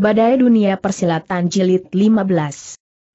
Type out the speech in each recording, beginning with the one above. Badai Dunia Persilatan Jilid 15.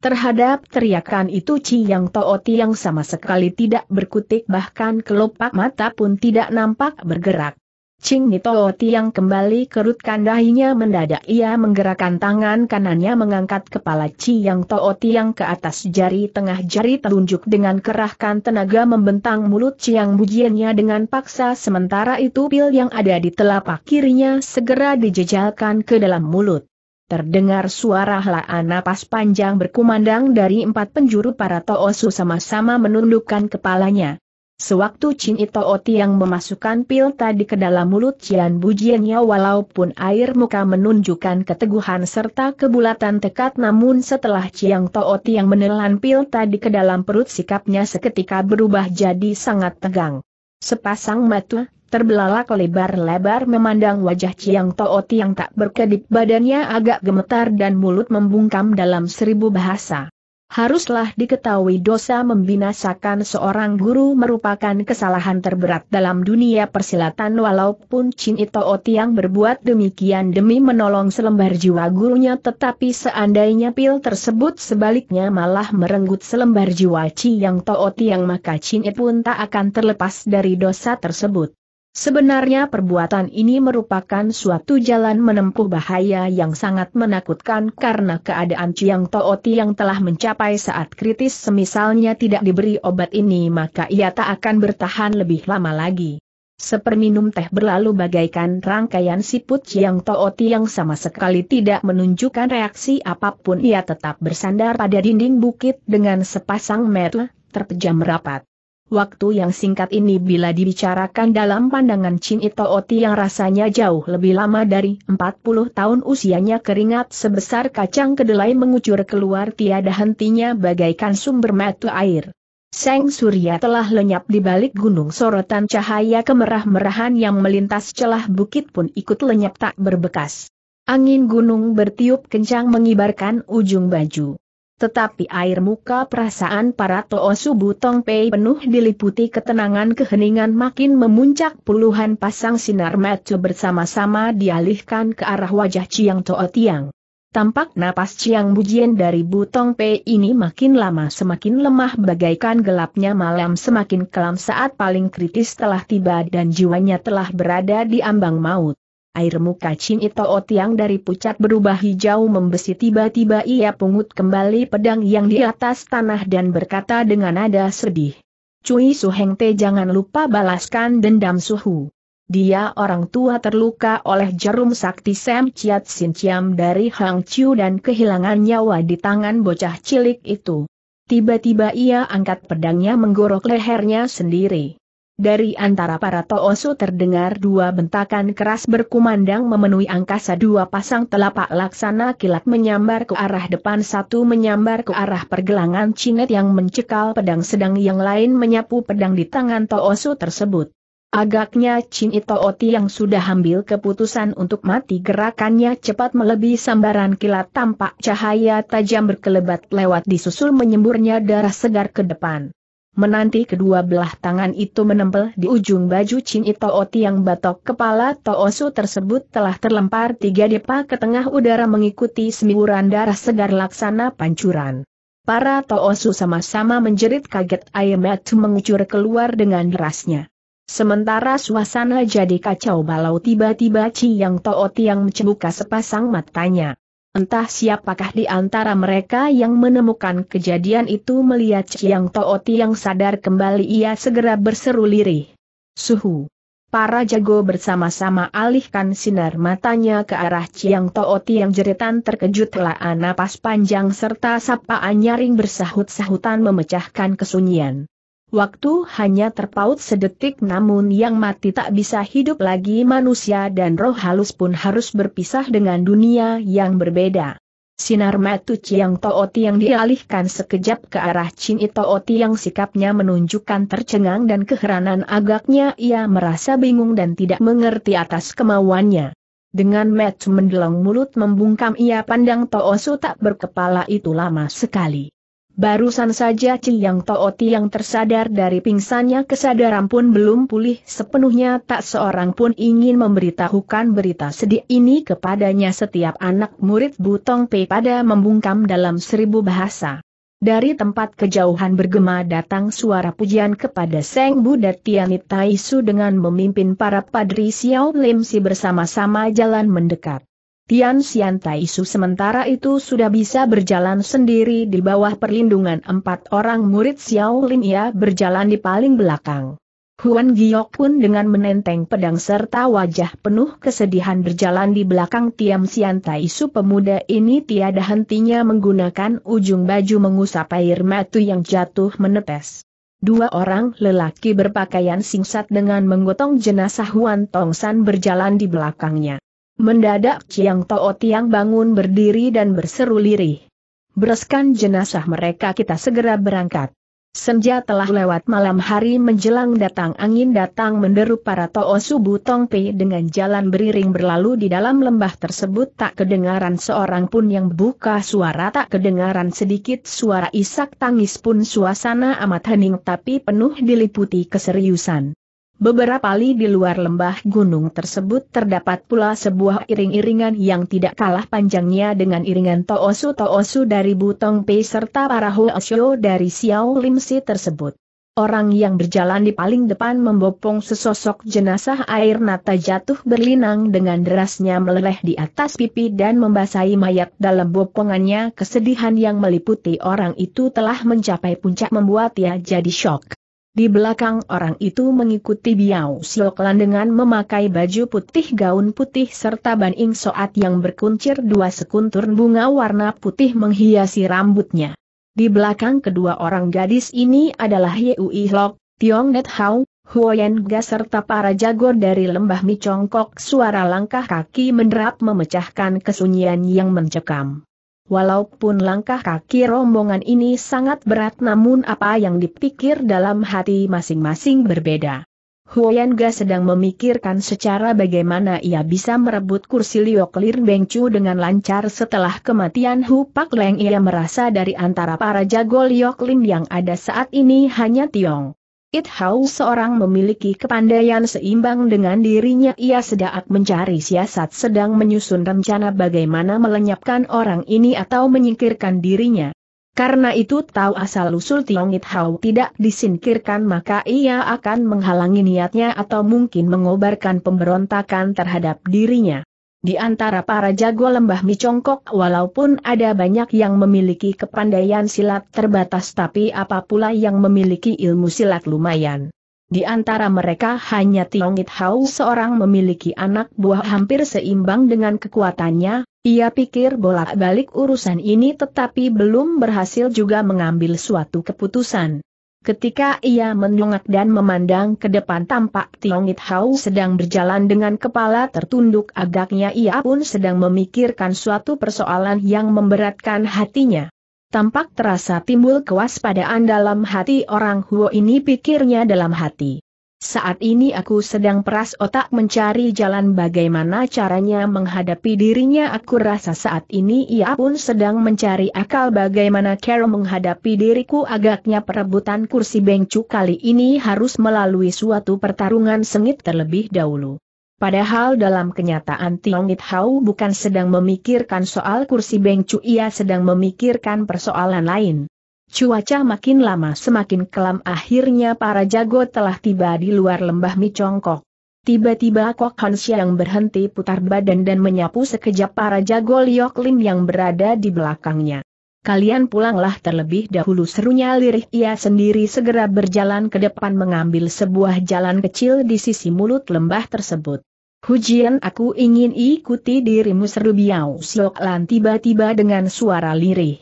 Terhadap teriakan itu Chiang Tooti yang sama sekali tidak berkutik, bahkan kelopak mata pun tidak nampak bergerak. Ching Nitooti yang kembali kerutkan dahinya, mendadak ia menggerakkan tangan kanannya mengangkat kepala Chiang Tooti yang ke atas, jari tengah jari telunjuk dengan kerahkan tenaga membentang mulut Chiang Bujiannya dengan paksa, sementara itu pil yang ada di telapak kirinya segera dijejalkan ke dalam mulut. Terdengar suara helaan napas panjang berkumandang dari empat penjuru. Para Toosu sama-sama menundukkan kepalanya. Sewaktu Ching Nitooti yang memasukkan pil tadi ke dalam mulut Cian Bujiannya, walaupun air muka menunjukkan keteguhan serta kebulatan tekad, namun setelah Cian Tooti yang menelan pil tadi ke dalam perut, sikapnya seketika berubah jadi sangat tegang. Sepasang mata terbelalak lebar-lebar memandang wajah Cian Tooti yang tak berkedip, badannya agak gemetar dan mulut membungkam dalam seribu bahasa. Haruslah diketahui dosa membinasakan seorang guru merupakan kesalahan terberat dalam dunia persilatan, walaupun Ching Nitooti yang berbuat demikian demi menolong selembar jiwa gurunya, tetapi seandainya pil tersebut sebaliknya malah merenggut selembar jiwa Chiang Tooti yang, maka Ching Nitooti pun tak akan terlepas dari dosa tersebut. Sebenarnya perbuatan ini merupakan suatu jalan menempuh bahaya yang sangat menakutkan, karena keadaan Chiang Tooti yang telah mencapai saat kritis semisalnya tidak diberi obat ini, maka ia tak akan bertahan lebih lama lagi. Seperminum teh berlalu bagaikan rangkaian siput, Chiang Tooti yang sama sekali tidak menunjukkan reaksi apapun, ia tetap bersandar pada dinding bukit dengan sepasang mata terpejam rapat. Waktu yang singkat ini bila dibicarakan dalam pandangan Ching Nitooti yang rasanya jauh lebih lama dari 40 tahun usianya, keringat sebesar kacang kedelai mengucur keluar tiada hentinya bagaikan sumber mata air. Sang surya telah lenyap di balik gunung, sorotan cahaya kemerah-merahan yang melintas celah bukit pun ikut lenyap tak berbekas. Angin gunung bertiup kencang mengibarkan ujung baju. Tetapi air muka perasaan para Toosu Butong Pei penuh diliputi ketenangan, keheningan makin memuncak, puluhan pasang sinar mata bersama-sama dialihkan ke arah wajah Chiang Tooti yang. Tampak napas Chiang Bujian dari Butong Pei ini makin lama semakin lemah, bagaikan gelapnya malam semakin kelam saat paling kritis telah tiba dan jiwanya telah berada di ambang maut. Air muka Ching Nitooti yang dari pucat berubah hijau membesi, tiba-tiba ia pungut kembali pedang yang di atas tanah dan berkata dengan nada sedih, "Cui Su Heng Te, jangan lupa balaskan dendam Suhu. Dia orang tua terluka oleh jarum sakti Sam Chiat Sin Chiam dari Hang Chiu dan kehilangan nyawa di tangan bocah cilik itu." Tiba-tiba ia angkat pedangnya menggorok lehernya sendiri. Dari antara para Toosu terdengar dua bentakan keras berkumandang memenuhi angkasa, dua pasang telapak laksana kilat menyambar ke arah depan, satu menyambar ke arah pergelangan Cinet yang mencekal pedang, sedang yang lain menyapu pedang di tangan Toosu tersebut. Agaknya Ching Nitooti yang sudah ambil keputusan untuk mati, gerakannya cepat melebihi sambaran kilat, tampak cahaya tajam berkelebat lewat disusul menyemburnya darah segar ke depan. Menanti kedua belah tangan itu menempel di ujung baju Ching Nitooti yang, batok kepala Toosu tersebut telah terlempar tiga depa ke tengah udara mengikuti semburan darah segar laksana pancuran. Para Toosu sama-sama menjerit kaget, air mata mengucur keluar dengan derasnya. Sementara suasana jadi kacau balau, tiba-tiba Chiang Tooti yang mencebuka sepasang matanya. Entah siapakah di antara mereka yang menemukan kejadian itu, melihat Chiang Tooti yang sadar kembali, ia segera berseru lirih, "Suhu!" Para jago bersama-sama alihkan sinar matanya ke arah Chiang Tooti yang jeritan terkejut helaan napas panjang serta sapaan nyaring bersahut-sahutan memecahkan kesunyian. Waktu hanya terpaut sedetik, namun yang mati tak bisa hidup lagi, manusia dan roh halus pun harus berpisah dengan dunia yang berbeda. Sinar mata Chiang Tooti yang dialihkan sekejap ke arah Ching Nitooti yang sikapnya menunjukkan tercengang dan keheranan, agaknya ia merasa bingung dan tidak mengerti atas kemauannya. Dengan mata mendelong mulut membungkam ia pandang Toosu tak berkepala itu lama sekali. Barusan saja Ciyang Tooti yang tersadar dari pingsannya kesadaran pun belum pulih sepenuhnya. Tak seorang pun ingin memberitahukan berita sedih ini kepadanya. Setiap anak murid Butong Pei pada membungkam dalam 1000 bahasa. Dari tempat kejauhan bergema datang suara pujian kepada Seng Buddha Tianit Taisu dengan memimpin para padri Xiao Lim Si bersama-sama jalan mendekat. Tian Xian Taisu sementara itu sudah bisa berjalan sendiri di bawah perlindungan 4 orang murid Xiao Lim. Ia berjalan di paling belakang. Huan Giok pun dengan menenteng pedang serta wajah penuh kesedihan berjalan di belakang Tian Xian Taisu. Pemuda ini tiada hentinya menggunakan ujung baju mengusap air mata yang jatuh menetes. 2 orang lelaki berpakaian singkat dengan menggotong jenazah Huan Tongsan berjalan di belakangnya. Mendadak Ciyang Tooti yang bangun berdiri dan berseru lirih. "Bereskan jenazah mereka, kita segera berangkat." Senja telah lewat, malam hari menjelang datang. Angin datang menderu. Para Toosu Butong Pei dengan jalan beriring berlalu di dalam lembah tersebut. Tak kedengaran seorang pun yang buka suara, tak kedengaran sedikit suara isak tangis pun. Suasana amat hening tapi penuh diliputi keseriusan. Beberapa li di luar lembah gunung tersebut terdapat pula sebuah iring-iringan yang tidak kalah panjangnya dengan iringan Toosu-Toosu dari Butong Pei serta para Hoasyo dari Xiao Lim Si tersebut. Orang yang berjalan di paling depan membopong sesosok jenazah. Air mata jatuh berlinang dengan derasnya meleleh di atas pipi dan membasahi mayat dalam bopongannya. Kesedihan yang meliputi orang itu telah mencapai puncak membuat ia jadi syok. Di belakang orang itu mengikuti Biao Sioklan dengan memakai baju putih, gaun putih serta ban ing soat yang berkuncir 2 sekuntur bunga warna putih menghiasi rambutnya. Di belakang kedua orang gadis ini adalah Yui Lok, Tiong Net Hao, Huoyan Ga serta para jago dari lembah Micongkok. Suara langkah kaki menderap memecahkan kesunyian yang mencekam. Walaupun langkah kaki rombongan ini sangat berat, namun apa yang dipikir dalam hati masing-masing berbeda. Huoyan Ga sedang memikirkan secara bagaimana ia bisa merebut kursi Liok Lir Beng Cu dengan lancar. Setelah kematian Hu Pak Leng, ia merasa dari antara para jago Liok Lim yang ada saat ini hanya Tiong It Hao seorang memiliki kepandaian seimbang dengan dirinya. Ia sedang mencari siasat, sedang menyusun rencana bagaimana melenyapkan orang ini atau menyingkirkan dirinya. Karena itu tahu asal-usul Tiong It Hao tidak disingkirkan, maka ia akan menghalangi niatnya atau mungkin mengobarkan pemberontakan terhadap dirinya. Di antara para jago lembah Micongkok, walaupun ada banyak yang memiliki kepandaian silat terbatas, tapi apa pula yang memiliki ilmu silat lumayan. Di antara mereka hanya Tiong It Hao seorang memiliki anak buah hampir seimbang dengan kekuatannya. Ia pikir bolak-balik urusan ini tetapi belum berhasil juga mengambil suatu keputusan. Ketika ia menyongak dan memandang ke depan, tampak Tiong It Hao sedang berjalan dengan kepala tertunduk. Agaknya ia pun sedang memikirkan suatu persoalan yang memberatkan hatinya. Tampak terasa timbul kewaspadaan dalam hati orang Huo ini, pikirnya dalam hati. Saat ini aku sedang peras otak mencari jalan bagaimana caranya menghadapi dirinya. Aku rasa saat ini ia pun sedang mencari akal bagaimana cara menghadapi diriku. Agaknya perebutan kursi Beng Cu kali ini harus melalui suatu pertarungan sengit terlebih dahulu. Padahal dalam kenyataan Tiong It Hao bukan sedang memikirkan soal kursi Beng Cu, ia sedang memikirkan persoalan lain. Cuaca makin lama semakin kelam. Akhirnya para jago telah tiba di luar lembah Micongkok. Tiba-tiba Kok Hansia yang berhenti putar badan dan menyapu sekejap para jago Liok Lim yang berada di belakangnya. "Kalian pulanglah terlebih dahulu," serunya lirih. Ia sendiri segera berjalan ke depan mengambil sebuah jalan kecil di sisi mulut lembah tersebut. "Hujian, aku ingin ikuti dirimu," seru Biao Sioklan tiba-tiba dengan suara lirih.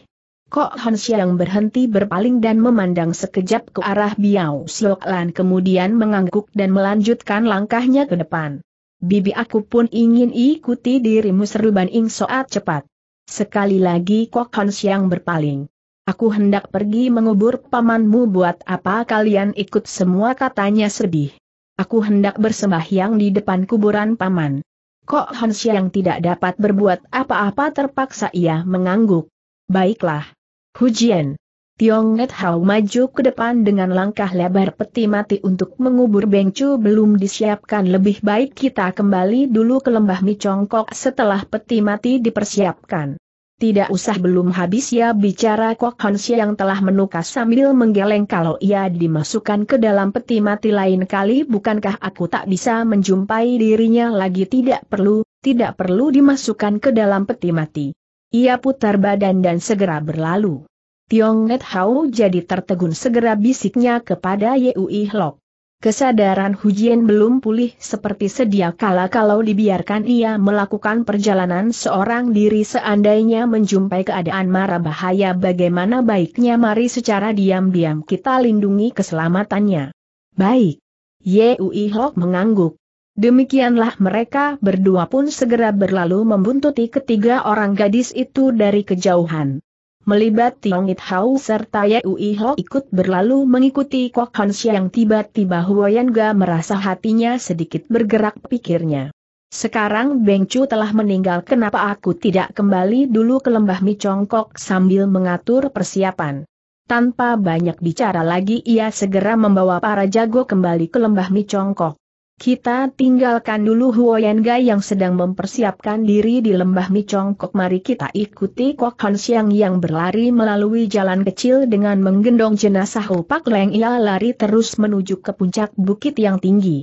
Kok Hansia yang berhenti berpaling dan memandang sekejap ke arah Biao Sioklan, kemudian mengangguk dan melanjutkan langkahnya ke depan. "Bibi, aku pun ingin ikuti dirimu," seru Ban Ing Soat cepat. Sekali lagi Kok Hansia yang berpaling. "Aku hendak pergi mengubur pamanmu." "Buat apa kalian ikut semua?" katanya sedih. "Aku hendak bersembahyang di depan kuburan paman." Kok Hansia yang tidak dapat berbuat apa-apa terpaksa ia mengangguk. "Baiklah. Hujian, Tiong Net Hao maju ke depan dengan langkah lebar peti mati untuk mengubur Beng Cu belum disiapkan. Lebih baik kita kembali dulu ke lembah Mi Congkok setelah peti mati dipersiapkan. Tidak usah, belum habis ya bicara Kok Hon yang telah menukas sambil menggeleng. Kalau ia dimasukkan ke dalam peti mati lain kali, bukankah aku tak bisa menjumpai dirinya lagi? Tidak perlu dimasukkan ke dalam peti mati. Ia putar badan dan segera berlalu. Tiong Net Hao jadi tertegun, segera bisiknya kepada Yui Lok. Kesadaran Hujian belum pulih seperti sedia kala. Kalau dibiarkan ia melakukan perjalanan seorang diri, seandainya menjumpai keadaan mara bahaya, bagaimana baiknya mari secara diam-diam kita lindungi keselamatannya. Baik. Yui Lok mengangguk. Demikianlah mereka berdua pun segera berlalu membuntuti ketiga orang gadis itu dari kejauhan. Melibat Tiong It Hau serta Yui Ho ikut berlalu mengikuti Kok Hon yang tiba-tiba Huoyan Ga merasa hatinya sedikit bergerak. Pikirnya, sekarang Beng Cu telah meninggal, kenapa aku tidak kembali dulu ke lembah Mi Congkok sambil mengatur persiapan. Tanpa banyak bicara lagi ia segera membawa para jago kembali ke lembah Mi Congkok. Kita tinggalkan dulu Huoyan Ga yang sedang mempersiapkan diri di lembah Mi Congkok. Mari kita ikuti Kok Hon Siang yang berlari melalui jalan kecil dengan menggendong jenazah Ho Pak Leng. Ia lari terus menuju ke puncak bukit yang tinggi.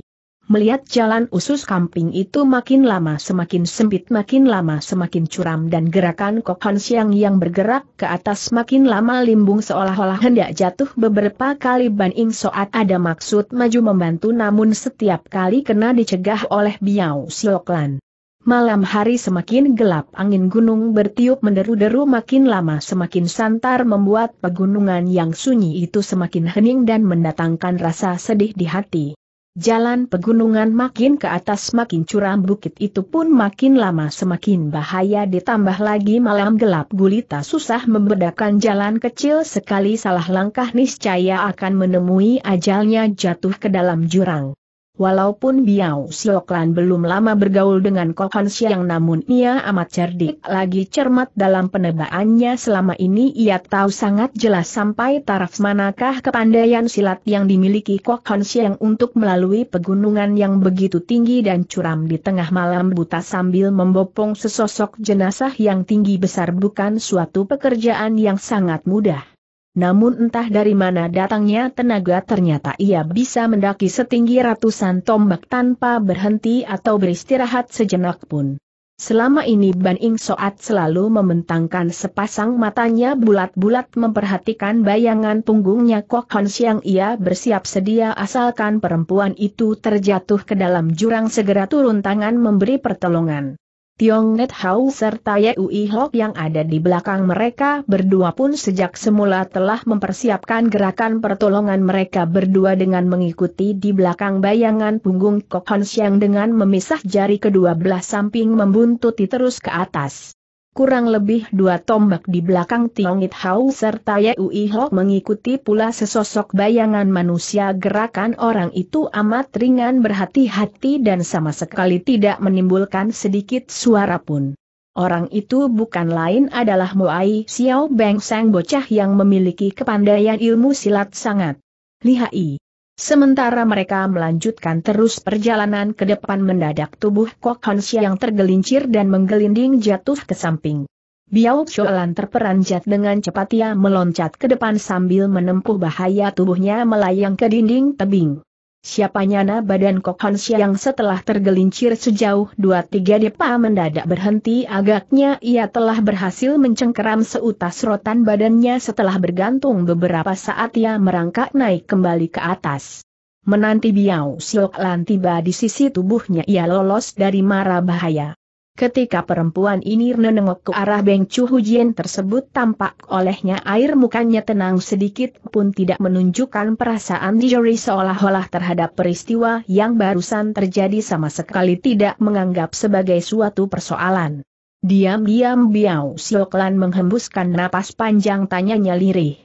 Melihat jalan usus kamping itu makin lama semakin sempit, makin lama semakin curam, dan gerakan Kok Hon Siang yang bergerak ke atas makin lama limbung seolah-olah hendak jatuh. Beberapa kali Ban Ing Soat ada maksud maju membantu, namun setiap kali kena dicegah oleh Biao Sioklan. Malam hari semakin gelap, angin gunung bertiup menderu-deru makin lama semakin santar, membuat pegunungan yang sunyi itu semakin hening dan mendatangkan rasa sedih di hati. Jalan pegunungan makin ke atas makin curam, bukit itu pun makin lama semakin bahaya, ditambah lagi malam gelap gulita, susah membedakan jalan kecil, sekali salah langkah niscaya akan menemui ajalnya jatuh ke dalam jurang. Walaupun Biao Sioklan belum lama bergaul dengan Kok Hon Siang, namun ia amat cerdik lagi cermat dalam penebaannya. Selama ini ia tahu sangat jelas sampai taraf manakah kepandaian silat yang dimiliki Kok Hon Siang untuk melalui pegunungan yang begitu tinggi dan curam di tengah malam buta sambil membopong sesosok jenazah yang tinggi besar bukan suatu pekerjaan yang sangat mudah. Namun entah dari mana datangnya tenaga, ternyata ia bisa mendaki setinggi ratusan tombak tanpa berhenti atau beristirahat sejenak pun. Selama ini Ban Ing Soat selalu membentangkan sepasang matanya bulat-bulat memperhatikan bayangan punggungnya Kok Hon Siang. Ia bersiap sedia, asalkan perempuan itu terjatuh ke dalam jurang segera turun tangan memberi pertolongan. Tiong Net Hao serta Yui Lok yang ada di belakang mereka berdua pun sejak semula telah mempersiapkan gerakan pertolongan. Mereka berdua dengan mengikuti di belakang bayangan punggung Kok Hon Siang dengan memisah jari kedua belah samping membuntuti terus ke atas. Kurang lebih dua tombak di belakang Tiong Net Hao serta Yui Lok mengikuti pula sesosok bayangan manusia. Gerakan orang itu amat ringan, berhati-hati dan sama sekali tidak menimbulkan sedikit suara pun. Orang itu bukan lain adalah Muai Xiao Beng Sang, bocah yang memiliki kepandaian ilmu silat sangat lihai. Sementara mereka melanjutkan terus perjalanan ke depan, mendadak tubuh Kok Hon Siang yang tergelincir dan menggelinding jatuh ke samping. Biao Sholan terperanjat, dengan cepat ia meloncat ke depan sambil menempuh bahaya, tubuhnya melayang ke dinding tebing. Siapa nyana badan Kok Hon Siang yang setelah tergelincir sejauh 2-3 depa mendadak berhenti. Agaknya ia telah berhasil mencengkeram seutas rotan badannya. Setelah bergantung beberapa saat ia merangkak naik kembali ke atas. Menanti Biao Sioklan tiba di sisi tubuhnya ia lolos dari mara bahaya. Ketika perempuan ini menengok ke arah Beng Cu Hujian tersebut, tampak olehnya air mukanya tenang sedikit pun tidak menunjukkan perasaan diri seolah-olah terhadap peristiwa yang barusan terjadi sama sekali tidak menganggap sebagai suatu persoalan. Diam-diam Biao Sioklan menghembuskan napas panjang, tanyanya lirih.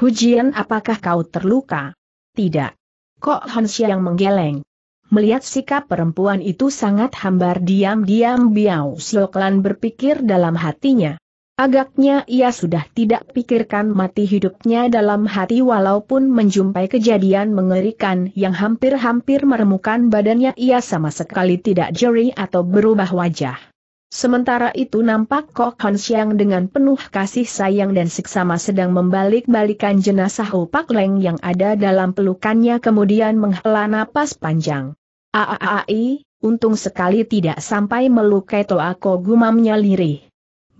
Hujian, apakah kau terluka? Tidak. Kok Hon Siang menggeleng. Melihat sikap perempuan itu sangat hambar, diam-diam Biao Sioklan berpikir dalam hatinya. Agaknya ia sudah tidak pikirkan mati hidupnya dalam hati, walaupun menjumpai kejadian mengerikan yang hampir-hampir meremukkan badannya, ia sama sekali tidak jeri atau berubah wajah. Sementara itu nampak Kok Hon Siang dengan penuh kasih sayang dan seksama sedang membalik-balikan jenazah Opak Leng yang ada dalam pelukannya, kemudian menghela napas panjang. Aai, untung sekali tidak sampai melukai Toako, gumamnya lirih.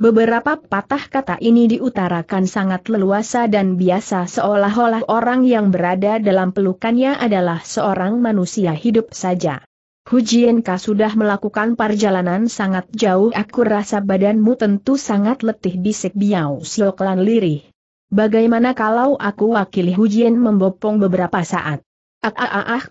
Beberapa patah kata ini diutarakan sangat leluasa dan biasa, seolah-olah orang yang berada dalam pelukannya adalah seorang manusia hidup saja. Hujienka sudah melakukan perjalanan sangat jauh, aku rasa badanmu tentu sangat letih, bisik Biao Sioklan lirih. Bagaimana kalau aku wakili Hujien membopong beberapa saat?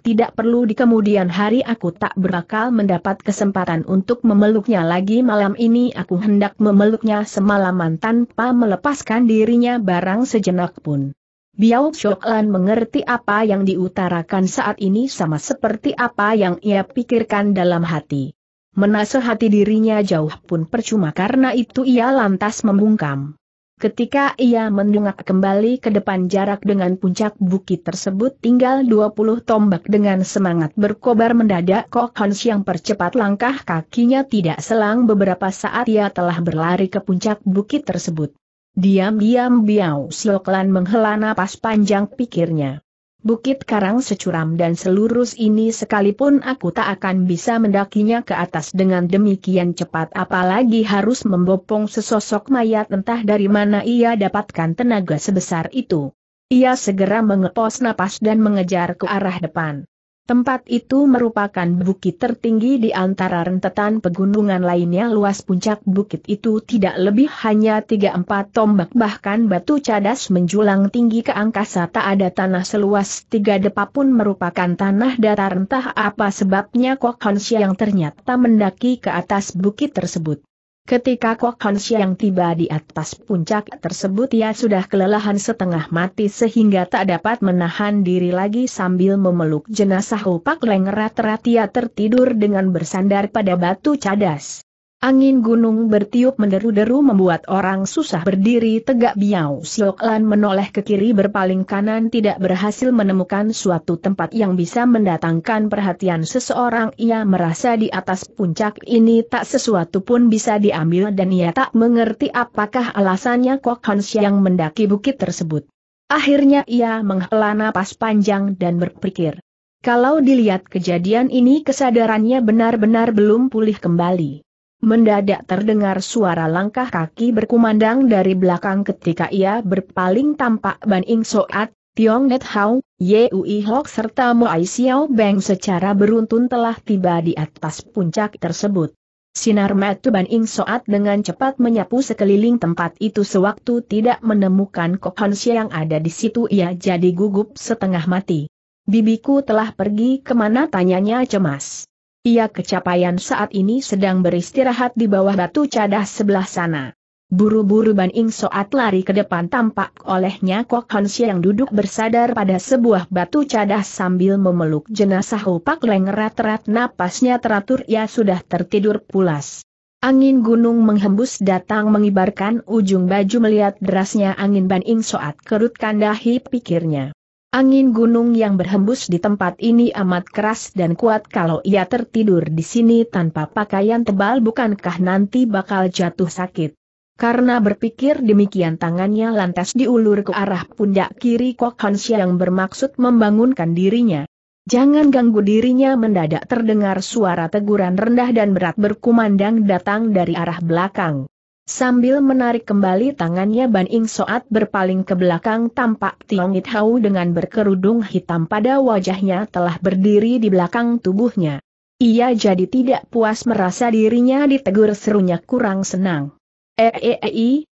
Tidak perlu, di kemudian hari aku tak berakal mendapat kesempatan untuk memeluknya lagi. Malam ini aku hendak memeluknya semalaman tanpa melepaskan dirinya barang sejenak pun. Biao Shoklan mengerti apa yang diutarakan saat ini sama seperti apa yang ia pikirkan dalam hati. Menasehati dirinya jauh pun percuma, karena itu ia lantas membungkam. Ketika ia mendongak kembali ke depan, jarak dengan puncak bukit tersebut tinggal 20 tombak. Dengan semangat berkobar mendadak, Kok Hon Siang percepat langkah kakinya. Tidak selang beberapa saat ia telah berlari ke puncak bukit tersebut. Diam-diam Biao Sioklan menghela napas panjang, pikirnya. Bukit karang securam dan selurus ini sekalipun aku tak akan bisa mendakinya ke atas dengan demikian cepat, apalagi harus membopong sesosok mayat. Entah dari mana ia dapatkan tenaga sebesar itu. Ia segera mengepos napas dan mengejar ke arah depan. Tempat itu merupakan bukit tertinggi di antara rentetan pegunungan lainnya. Luas puncak bukit itu tidak lebih hanya 3-4 tombak, bahkan batu cadas menjulang tinggi ke angkasa. Tak ada tanah seluas 3 depa pun merupakan tanah datar. Entah apa sebabnya Kok Hon Siang ternyata mendaki ke atas bukit tersebut. Ketika Kok Hon Siang tiba di atas puncak tersebut, ia sudah kelelahan setengah mati sehingga tak dapat menahan diri lagi. Sambil memeluk jenazah Opak Leng, rat-rat ia tertidur dengan bersandar pada batu cadas. Angin gunung bertiup menderu-deru membuat orang susah berdiri tegak. Biao Sioklan menoleh ke kiri berpaling kanan, tidak berhasil menemukan suatu tempat yang bisa mendatangkan perhatian seseorang. Ia merasa di atas puncak ini tak sesuatu pun bisa diambil dan ia tak mengerti apakah alasannya Kok Hon Siang mendaki bukit tersebut. Akhirnya ia menghela napas panjang dan berpikir. Kalau dilihat kejadian ini, kesadarannya benar-benar belum pulih kembali. Mendadak terdengar suara langkah kaki berkumandang dari belakang. Ketika ia berpaling tampak Ban Ing Soat, Tiong Net Hao, Yui Hok serta Mo Ai Xiao Beng secara beruntun telah tiba di atas puncak tersebut. Sinar mata Ban Ing Soat dengan cepat menyapu sekeliling tempat itu. Sewaktu tidak menemukan Kok Hon Siang yang ada di situ, ia jadi gugup setengah mati. Bibiku telah pergi kemana, tanyanya cemas. Ia kecapean saat ini sedang beristirahat di bawah batu cadas sebelah sana. Buru-buru Ban Ing Soat lari ke depan. Tampak olehnya Kok Hon Siang yang duduk bersadar pada sebuah batu cadas sambil memeluk jenazah Opak Leng. Rat-rat napasnya teratur, ia sudah tertidur pulas. Angin gunung menghembus datang mengibarkan ujung baju. Melihat derasnya angin, Ban Ing Soat kerutkan dahi, pikirnya. Angin gunung yang berhembus di tempat ini amat keras dan kuat. Kalau ia tertidur di sini tanpa pakaian tebal, bukankah nanti bakal jatuh sakit? Karena berpikir demikian, tangannya lantas diulur ke arah pundak kiri Kok Hon Siang yang bermaksud membangunkan dirinya. Jangan ganggu dirinya. Mendadak terdengar suara teguran rendah dan berat berkumandang datang dari arah belakang. Sambil menarik kembali tangannya, Ban Ing Soat berpaling ke belakang. Tampak Tiong It Hau dengan berkerudung hitam pada wajahnya telah berdiri di belakang tubuhnya. Ia jadi tidak puas merasa dirinya ditegur, serunya kurang senang.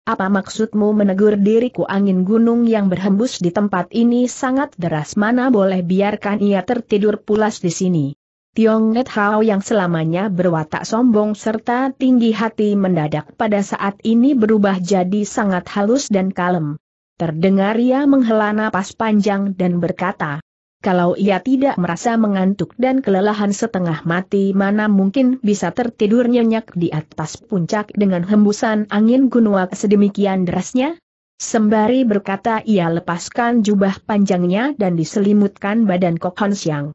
Apa maksudmu menegur diriku? Angin gunung yang berhembus di tempat ini sangat deras, mana boleh biarkan ia tertidur pulas di sini. Tiong Net Hao yang selamanya berwatak sombong serta tinggi hati mendadak pada saat ini berubah jadi sangat halus dan kalem. Terdengar ia menghela napas panjang dan berkata, Kalau ia tidak merasa mengantuk dan kelelahan setengah mati, mana mungkin bisa tertidur nyenyak di atas puncak dengan hembusan angin gunuak sedemikian derasnya? Sembari berkata ia lepaskan jubah panjangnya dan diselimutkan badan Kok Hon Siang.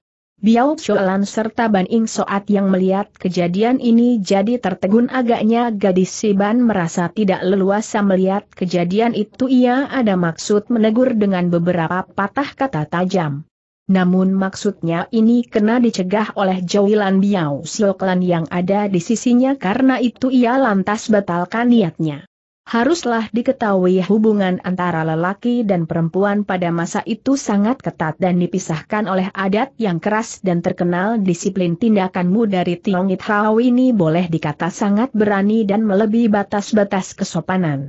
Biao Sholan serta Ban Ing Soat yang melihat kejadian ini jadi tertegun. Agaknya gadis Siban merasa tidak leluasa melihat kejadian itu. Ia ada maksud menegur dengan beberapa patah kata tajam. Namun maksudnya ini kena dicegah oleh jawilan Biao Sioklan yang ada di sisinya, karena itu ia lantas batalkan niatnya. Haruslah diketahui hubungan antara lelaki dan perempuan pada masa itu sangat ketat dan dipisahkan oleh adat yang keras dan terkenal disiplin. Tindakanmu dari Tiongit Hao ini boleh dikata sangat berani dan melebihi batas-batas kesopanan.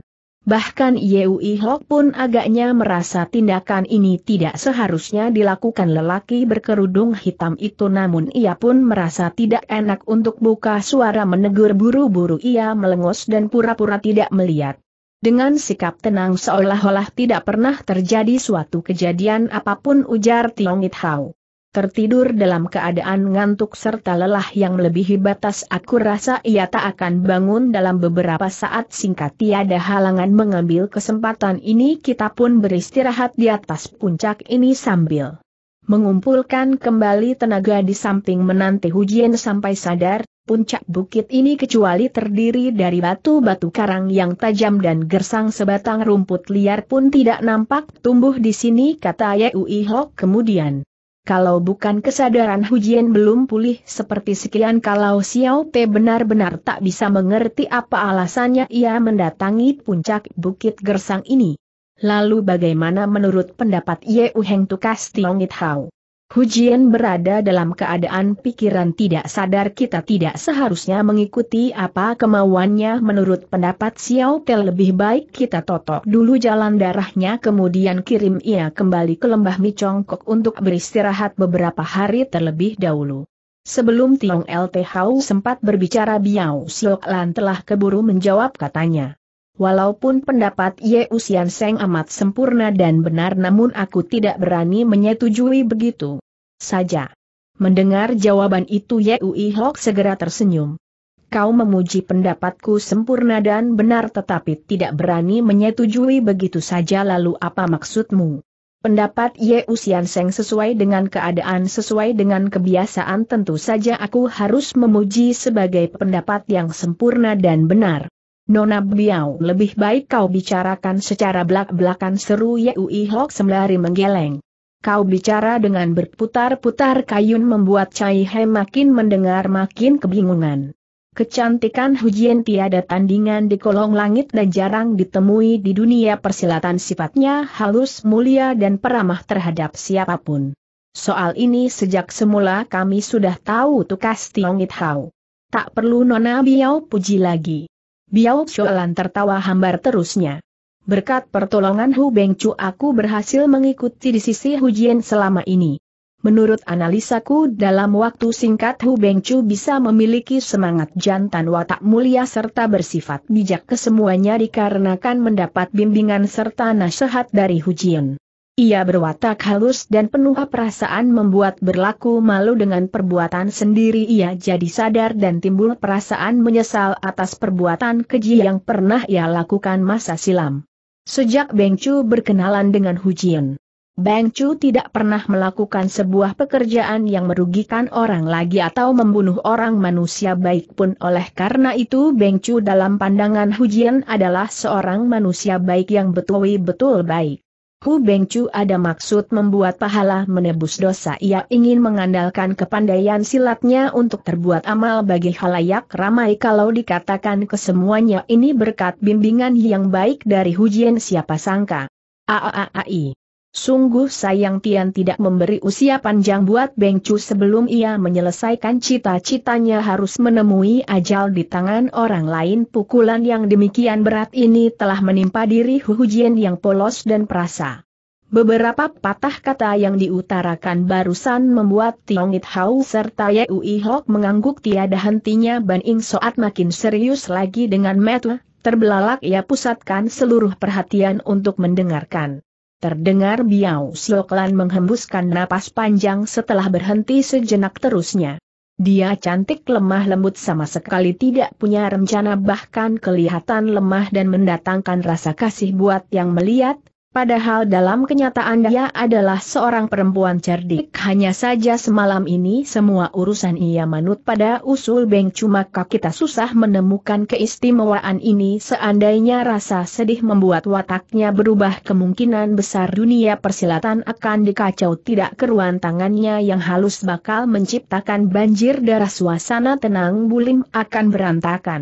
Bahkan Yui Hok pun agaknya merasa tindakan ini tidak seharusnya dilakukan lelaki berkerudung hitam itu. Namun ia pun merasa tidak enak untuk buka suara menegur. Buru-buru ia melengos dan pura-pura tidak melihat. Dengan sikap tenang seolah-olah tidak pernah terjadi suatu kejadian apapun, ujar Tiongit Hao. Tertidur dalam keadaan ngantuk serta lelah yang melebihi batas, aku rasa ia tak akan bangun dalam beberapa saat singkat. Tiada halangan mengambil kesempatan ini kita pun beristirahat di atas puncak ini. Sambil mengumpulkan kembali tenaga di samping menanti hujan sampai sadar, puncak bukit ini kecuali terdiri dari batu-batu karang yang tajam dan gersang, sebatang rumput liar pun tidak nampak tumbuh di sini, kata Yui Hok kemudian. Kalau bukan kesadaran Hujian belum pulih seperti sekian, kalau Xiao Te benar-benar tak bisa mengerti apa alasannya ia mendatangi puncak bukit gersang ini. Lalu bagaimana menurut pendapat Ye Uheng, tukas Tiongit Hao? Hujian berada dalam keadaan pikiran tidak sadar, kita tidak seharusnya mengikuti apa kemauannya. Menurut pendapat Xiao Te lebih baik kita totok dulu jalan darahnya, kemudian kirim ia kembali ke lembah Micongkok untuk beristirahat beberapa hari terlebih dahulu. Sebelum Tiong Lt Hao sempat berbicara, Biao Sioklan telah keburu menjawab, katanya. Walaupun pendapat Ye Usian Seng amat sempurna dan benar, namun aku tidak berani menyetujui begitu saja. Mendengar jawaban itu Yui Hok segera tersenyum. Kau memuji pendapatku sempurna dan benar tetapi tidak berani menyetujui begitu saja, lalu apa maksudmu? Pendapat Ye Usian Seng sesuai dengan keadaan, sesuai dengan kebiasaan, tentu saja aku harus memuji sebagai pendapat yang sempurna dan benar. Nona Biao, lebih baik kau bicarakan secara belak-belakan, seru Yui Hok sembari menggeleng. Kau bicara dengan berputar-putar kayun membuat Cai He makin mendengar makin kebingungan. Kecantikan Hujian tiada tandingan di kolong langit dan jarang ditemui di dunia persilatan, sifatnya halus, mulia dan peramah terhadap siapapun. Soal ini sejak semula kami sudah tahu, tukas Tiongit Hao. Tak perlu Nona Biao puji lagi. Biao Sholan tertawa hambar terusnya. Berkat pertolongan Hu Bengcu aku berhasil mengikuti di sisi Hujian selama ini. Menurut analisaku dalam waktu singkat Hu Bengcu bisa memiliki semangat jantan, watak mulia serta bersifat bijak. Kesemuanya dikarenakan mendapat bimbingan serta nasihat dari Hujian. Ia berwatak halus dan penuh perasaan, membuat berlaku malu dengan perbuatan sendiri. Ia jadi sadar dan timbul perasaan menyesal atas perbuatan keji yang pernah ia lakukan masa silam. Sejak Bengcu berkenalan dengan Hujian, Bengcu tidak pernah melakukan sebuah pekerjaan yang merugikan orang lagi atau membunuh orang manusia baik pun. Oleh karena itu Bengcu dalam pandangan Hujian adalah seorang manusia baik yang betul-betul baik. Hu Bengcu ada maksud membuat pahala menebus dosa. Ia ingin mengandalkan kepandaian silatnya untuk terbuat amal bagi halayak ramai. Kalau dikatakan kesemuanya ini berkat bimbingan yang baik dari Hujian, siapa sangka. Aaai. Sungguh sayang Tian tidak memberi usia panjang buat Bengcu sebelum ia menyelesaikan cita-citanya, harus menemui ajal di tangan orang lain. Pukulan yang demikian berat ini telah menimpa diri Hujian yang polos dan perasa. Beberapa patah kata yang diutarakan barusan membuat Tiongit Hao serta Yui Hok mengangguk tiada hentinya. Ban Ing Soat makin serius lagi dengan mata terbelalak, ia pusatkan seluruh perhatian untuk mendengarkan. Terdengar Biao Sioklan menghembuskan napas panjang setelah berhenti sejenak terusnya. Dia cantik lemah lembut sama sekali tidak punya rencana, bahkan kelihatan lemah dan mendatangkan rasa kasih buat yang melihat, padahal dalam kenyataan dia adalah seorang perempuan cerdik. Hanya saja semalam ini semua urusan ia manut pada usul Beng, cuma kita susah menemukan keistimewaan ini. Seandainya rasa sedih membuat wataknya berubah, kemungkinan besar dunia persilatan akan dikacau tidak keruan. Tangannya yang halus bakal menciptakan banjir darah, suasana tenang Bulim akan berantakan.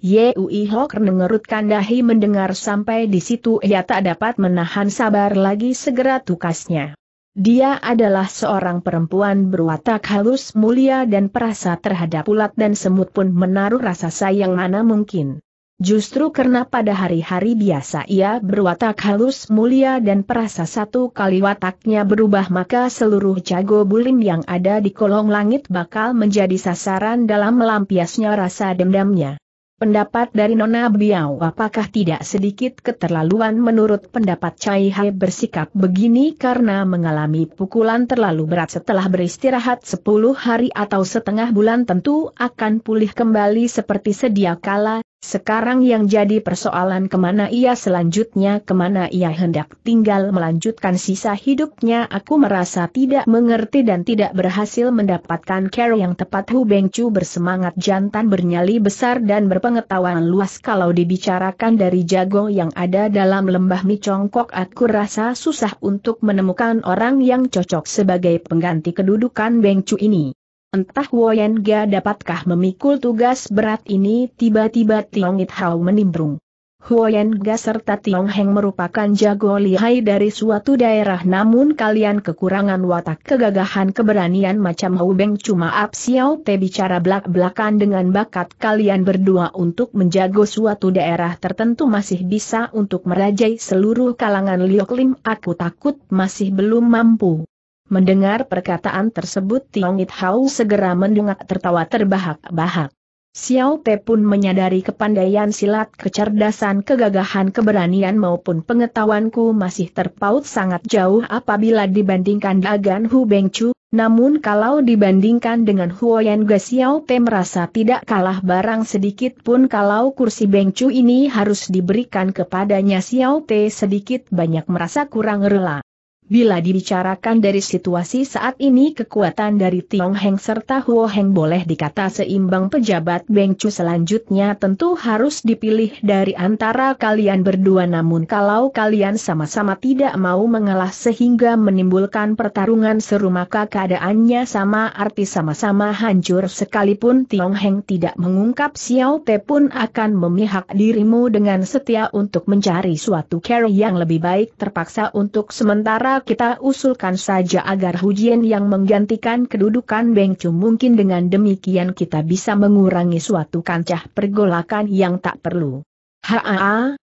Yui Hok mengerutkan dahi mendengar sampai di situ, ia tak dapat menahan sabar lagi, segera tukasnya. Dia adalah seorang perempuan berwatak halus, mulia dan perasa terhadap ulat dan semut pun menaruh rasa sayang mana mungkin. Justru karena pada hari-hari biasa ia berwatak halus, mulia dan perasa, satu kali wataknya berubah maka seluruh jago Bulim yang ada di kolong langit bakal menjadi sasaran dalam melampiasnya rasa dendamnya. Pendapat dari Nona Biao apakah tidak sedikit keterlaluan? Menurut pendapat Cai Hai, bersikap begini karena mengalami pukulan terlalu berat. Setelah beristirahat 10 hari atau setengah bulan tentu akan pulih kembali seperti sedia kala. Sekarang yang jadi persoalan kemana ia hendak tinggal melanjutkan sisa hidupnya. Aku merasa tidak mengerti dan tidak berhasil mendapatkan care yang tepat. Hu Bengcu bersemangat jantan, bernyali besar dan berpengetahuan luas. Kalau dibicarakan dari jago yang ada dalam lembah Micongkok, aku rasa susah untuk menemukan orang yang cocok sebagai pengganti kedudukan Bengcu ini. Entah Woyenga dapatkah memikul tugas berat ini. Tiba-tiba Tiong It Hao menimbrung. Woyenga serta Tiong Heng merupakan jago lihai dari suatu daerah, namun kalian kekurangan watak kegagahan keberanian macam Hu Beng. Cuma Ap Siao Te bicara belak-belakan, dengan bakat kalian berdua untuk menjago suatu daerah tertentu masih bisa untuk merajai seluruh kalangan Liok Lim. Aku takut masih belum mampu. Mendengar perkataan tersebut Tiong It Hao segera mendongak tertawa terbahak-bahak. Xiao Te pun menyadari kepandaian silat, kecerdasan, kegagahan, keberanian maupun pengetahuanku masih terpaut sangat jauh apabila dibandingkan dengan Hu Bengcu, namun kalau dibandingkan dengan Huoyenga, Xiao Te merasa tidak kalah barang sedikit pun. Kalau kursi Bengcu ini harus diberikan kepadanya, Xiao Te sedikit banyak merasa kurang rela. Bila dibicarakan dari situasi saat ini, kekuatan dari Tiong Heng serta Huo Heng boleh dikata seimbang. Pejabat Bengcu selanjutnya tentu harus dipilih dari antara kalian berdua, namun kalau kalian sama-sama tidak mau mengalah sehingga menimbulkan pertarungan seru maka keadaannya sama, arti sama-sama hancur. Sekalipun Tiong Heng tidak mengungkap, Xiao Te pun akan memihak dirimu dengan setia untuk mencari suatu cara yang lebih baik. Terpaksa untuk sementara kita usulkan saja agar Hu Jian yang menggantikan kedudukan Bengcu, mungkin dengan demikian kita bisa mengurangi suatu kancah pergolakan yang tak perlu. Haa,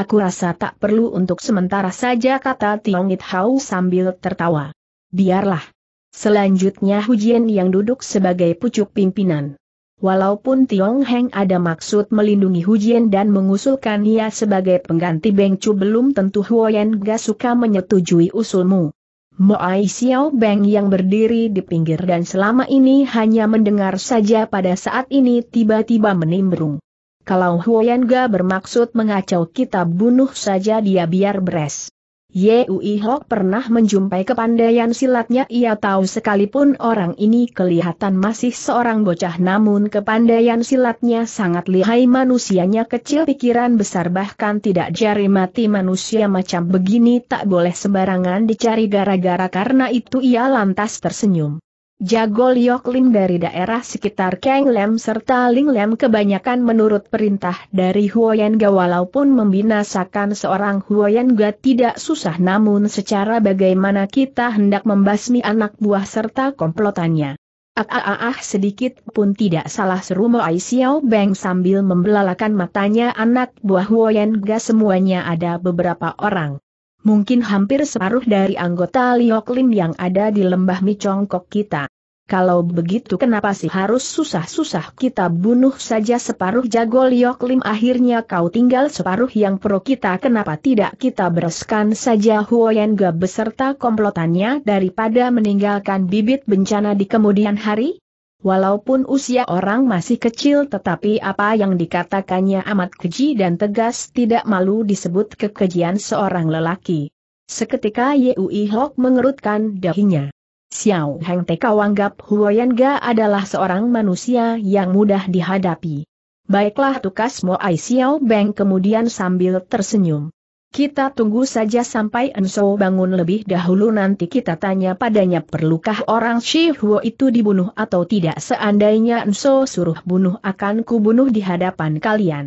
aku rasa tak perlu untuk sementara saja, kata Tiong It Hao sambil tertawa. Biarlah. Selanjutnya Hu Jian yang duduk sebagai pucuk pimpinan. Walaupun Tiong Heng ada maksud melindungi Hu Jian dan mengusulkan ia sebagai pengganti Bengcu, belum tentu Huoyenga suka menyetujui usulmu. Moai Xiao Beng yang berdiri di pinggir dan selama ini hanya mendengar saja, pada saat ini tiba-tiba menimbrung. Kalau Huoyenga bermaksud mengacau kita, bunuh saja dia biar beres. Yui Hok pernah menjumpai kepandaian silatnya, ia tahu sekalipun orang ini kelihatan masih seorang bocah namun kepandaian silatnya sangat lihai, manusianya kecil pikiran besar, bahkan tidak jari mati. Manusia macam begini tak boleh sembarangan dicari, gara-gara karena itu ia lantas tersenyum. Jago Liok Lim dari daerah sekitar Keng Lem serta Ling Lem kebanyakan menurut perintah dari Huoyenga. Walaupun membinasakan seorang Huoyenga tidak susah, namun secara bagaimana kita hendak membasmi anak buah serta komplotannya. Sedikit pun tidak salah, seru Moai Xiao Beng sambil membelalakan matanya. Anak buah Huoyenga semuanya ada beberapa orang. Mungkin hampir separuh dari anggota Liok Lim yang ada di lembah Micongkok kita. Kalau begitu kenapa sih harus susah-susah kita bunuh saja separuh jago Liok Lim, akhirnya kau tinggal separuh yang pro kita, kenapa tidak kita bereskan saja Huoyan Ge beserta komplotannya daripada meninggalkan bibit bencana di kemudian hari? Walaupun usia orang masih kecil tetapi apa yang dikatakannya amat keji dan tegas, tidak malu disebut kekejian seorang lelaki. Seketika Yui Hok mengerutkan dahinya. Xiao Heng Te, kau anggap Huoyan Ge adalah seorang manusia yang mudah dihadapi. Baiklah, tukas Moai Xiao Beng kemudian sambil tersenyum. Kita tunggu saja sampai Enso bangun lebih dahulu, nanti kita tanya padanya perlukah orang Shi Huo itu dibunuh atau tidak. Seandainya Enso suruh bunuh, akan kubunuh di hadapan kalian.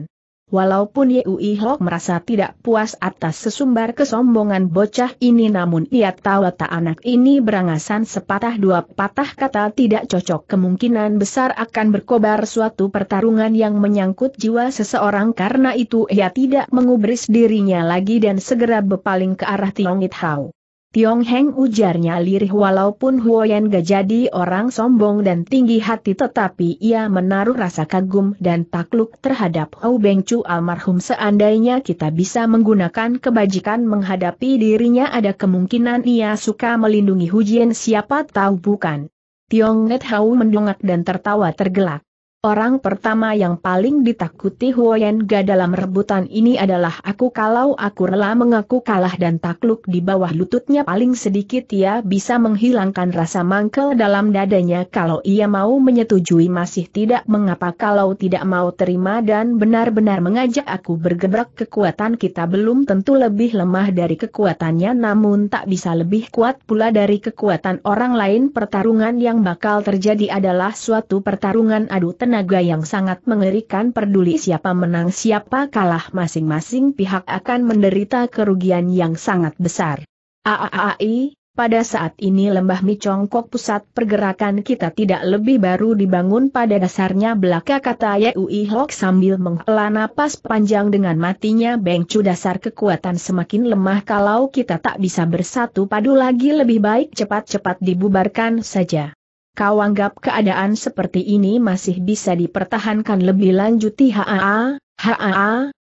Walaupun Yui Hok merasa tidak puas atas sesumbar kesombongan bocah ini, namun ia tahu tak anak ini berangasan sepatah dua patah kata tidak cocok, kemungkinan besar akan berkobar suatu pertarungan yang menyangkut jiwa seseorang. Karena itu ia tidak mengubris dirinya lagi dan segera berpaling ke arah Tiong It Hao. Tiong Heng, ujarnya lirih, walaupun Huoyan Ge jadi orang sombong dan tinggi hati tetapi ia menaruh rasa kagum dan takluk terhadap Hou Beng Chu almarhum. Seandainya kita bisa menggunakan kebajikan menghadapi dirinya, ada kemungkinan ia suka melindungi Hujian, siapa tahu bukan. Tiong It Hao mendongak dan tertawa tergelak. Orang pertama yang paling ditakuti Huoyan Ge dalam rebutan ini adalah aku. Kalau aku rela mengaku kalah dan takluk di bawah lututnya, paling sedikit ia bisa menghilangkan rasa mangkel dalam dadanya. Kalau ia mau menyetujui masih tidak mengapa, kalau tidak mau terima dan benar-benar mengajak aku bergebrak, kekuatan kita belum tentu lebih lemah dari kekuatannya, namun tak bisa lebih kuat pula dari kekuatan orang lain. Pertarungan yang bakal terjadi adalah suatu pertarungan adu tenaga yang sangat mengerikan, peduli siapa menang siapa kalah, masing-masing pihak akan menderita kerugian yang sangat besar. Aai, pada saat ini lembah Micongkok pusat pergerakan kita tidak lebih baru dibangun pada dasarnya belaka, kata Yui Hok sambil menghela napas panjang dengan matinya. Beng Chu, dasar kekuatan semakin lemah, kalau kita tak bisa bersatu padu lagi lebih baik cepat-cepat dibubarkan saja. Kau anggap keadaan seperti ini masih bisa dipertahankan lebih lanjut? Haa,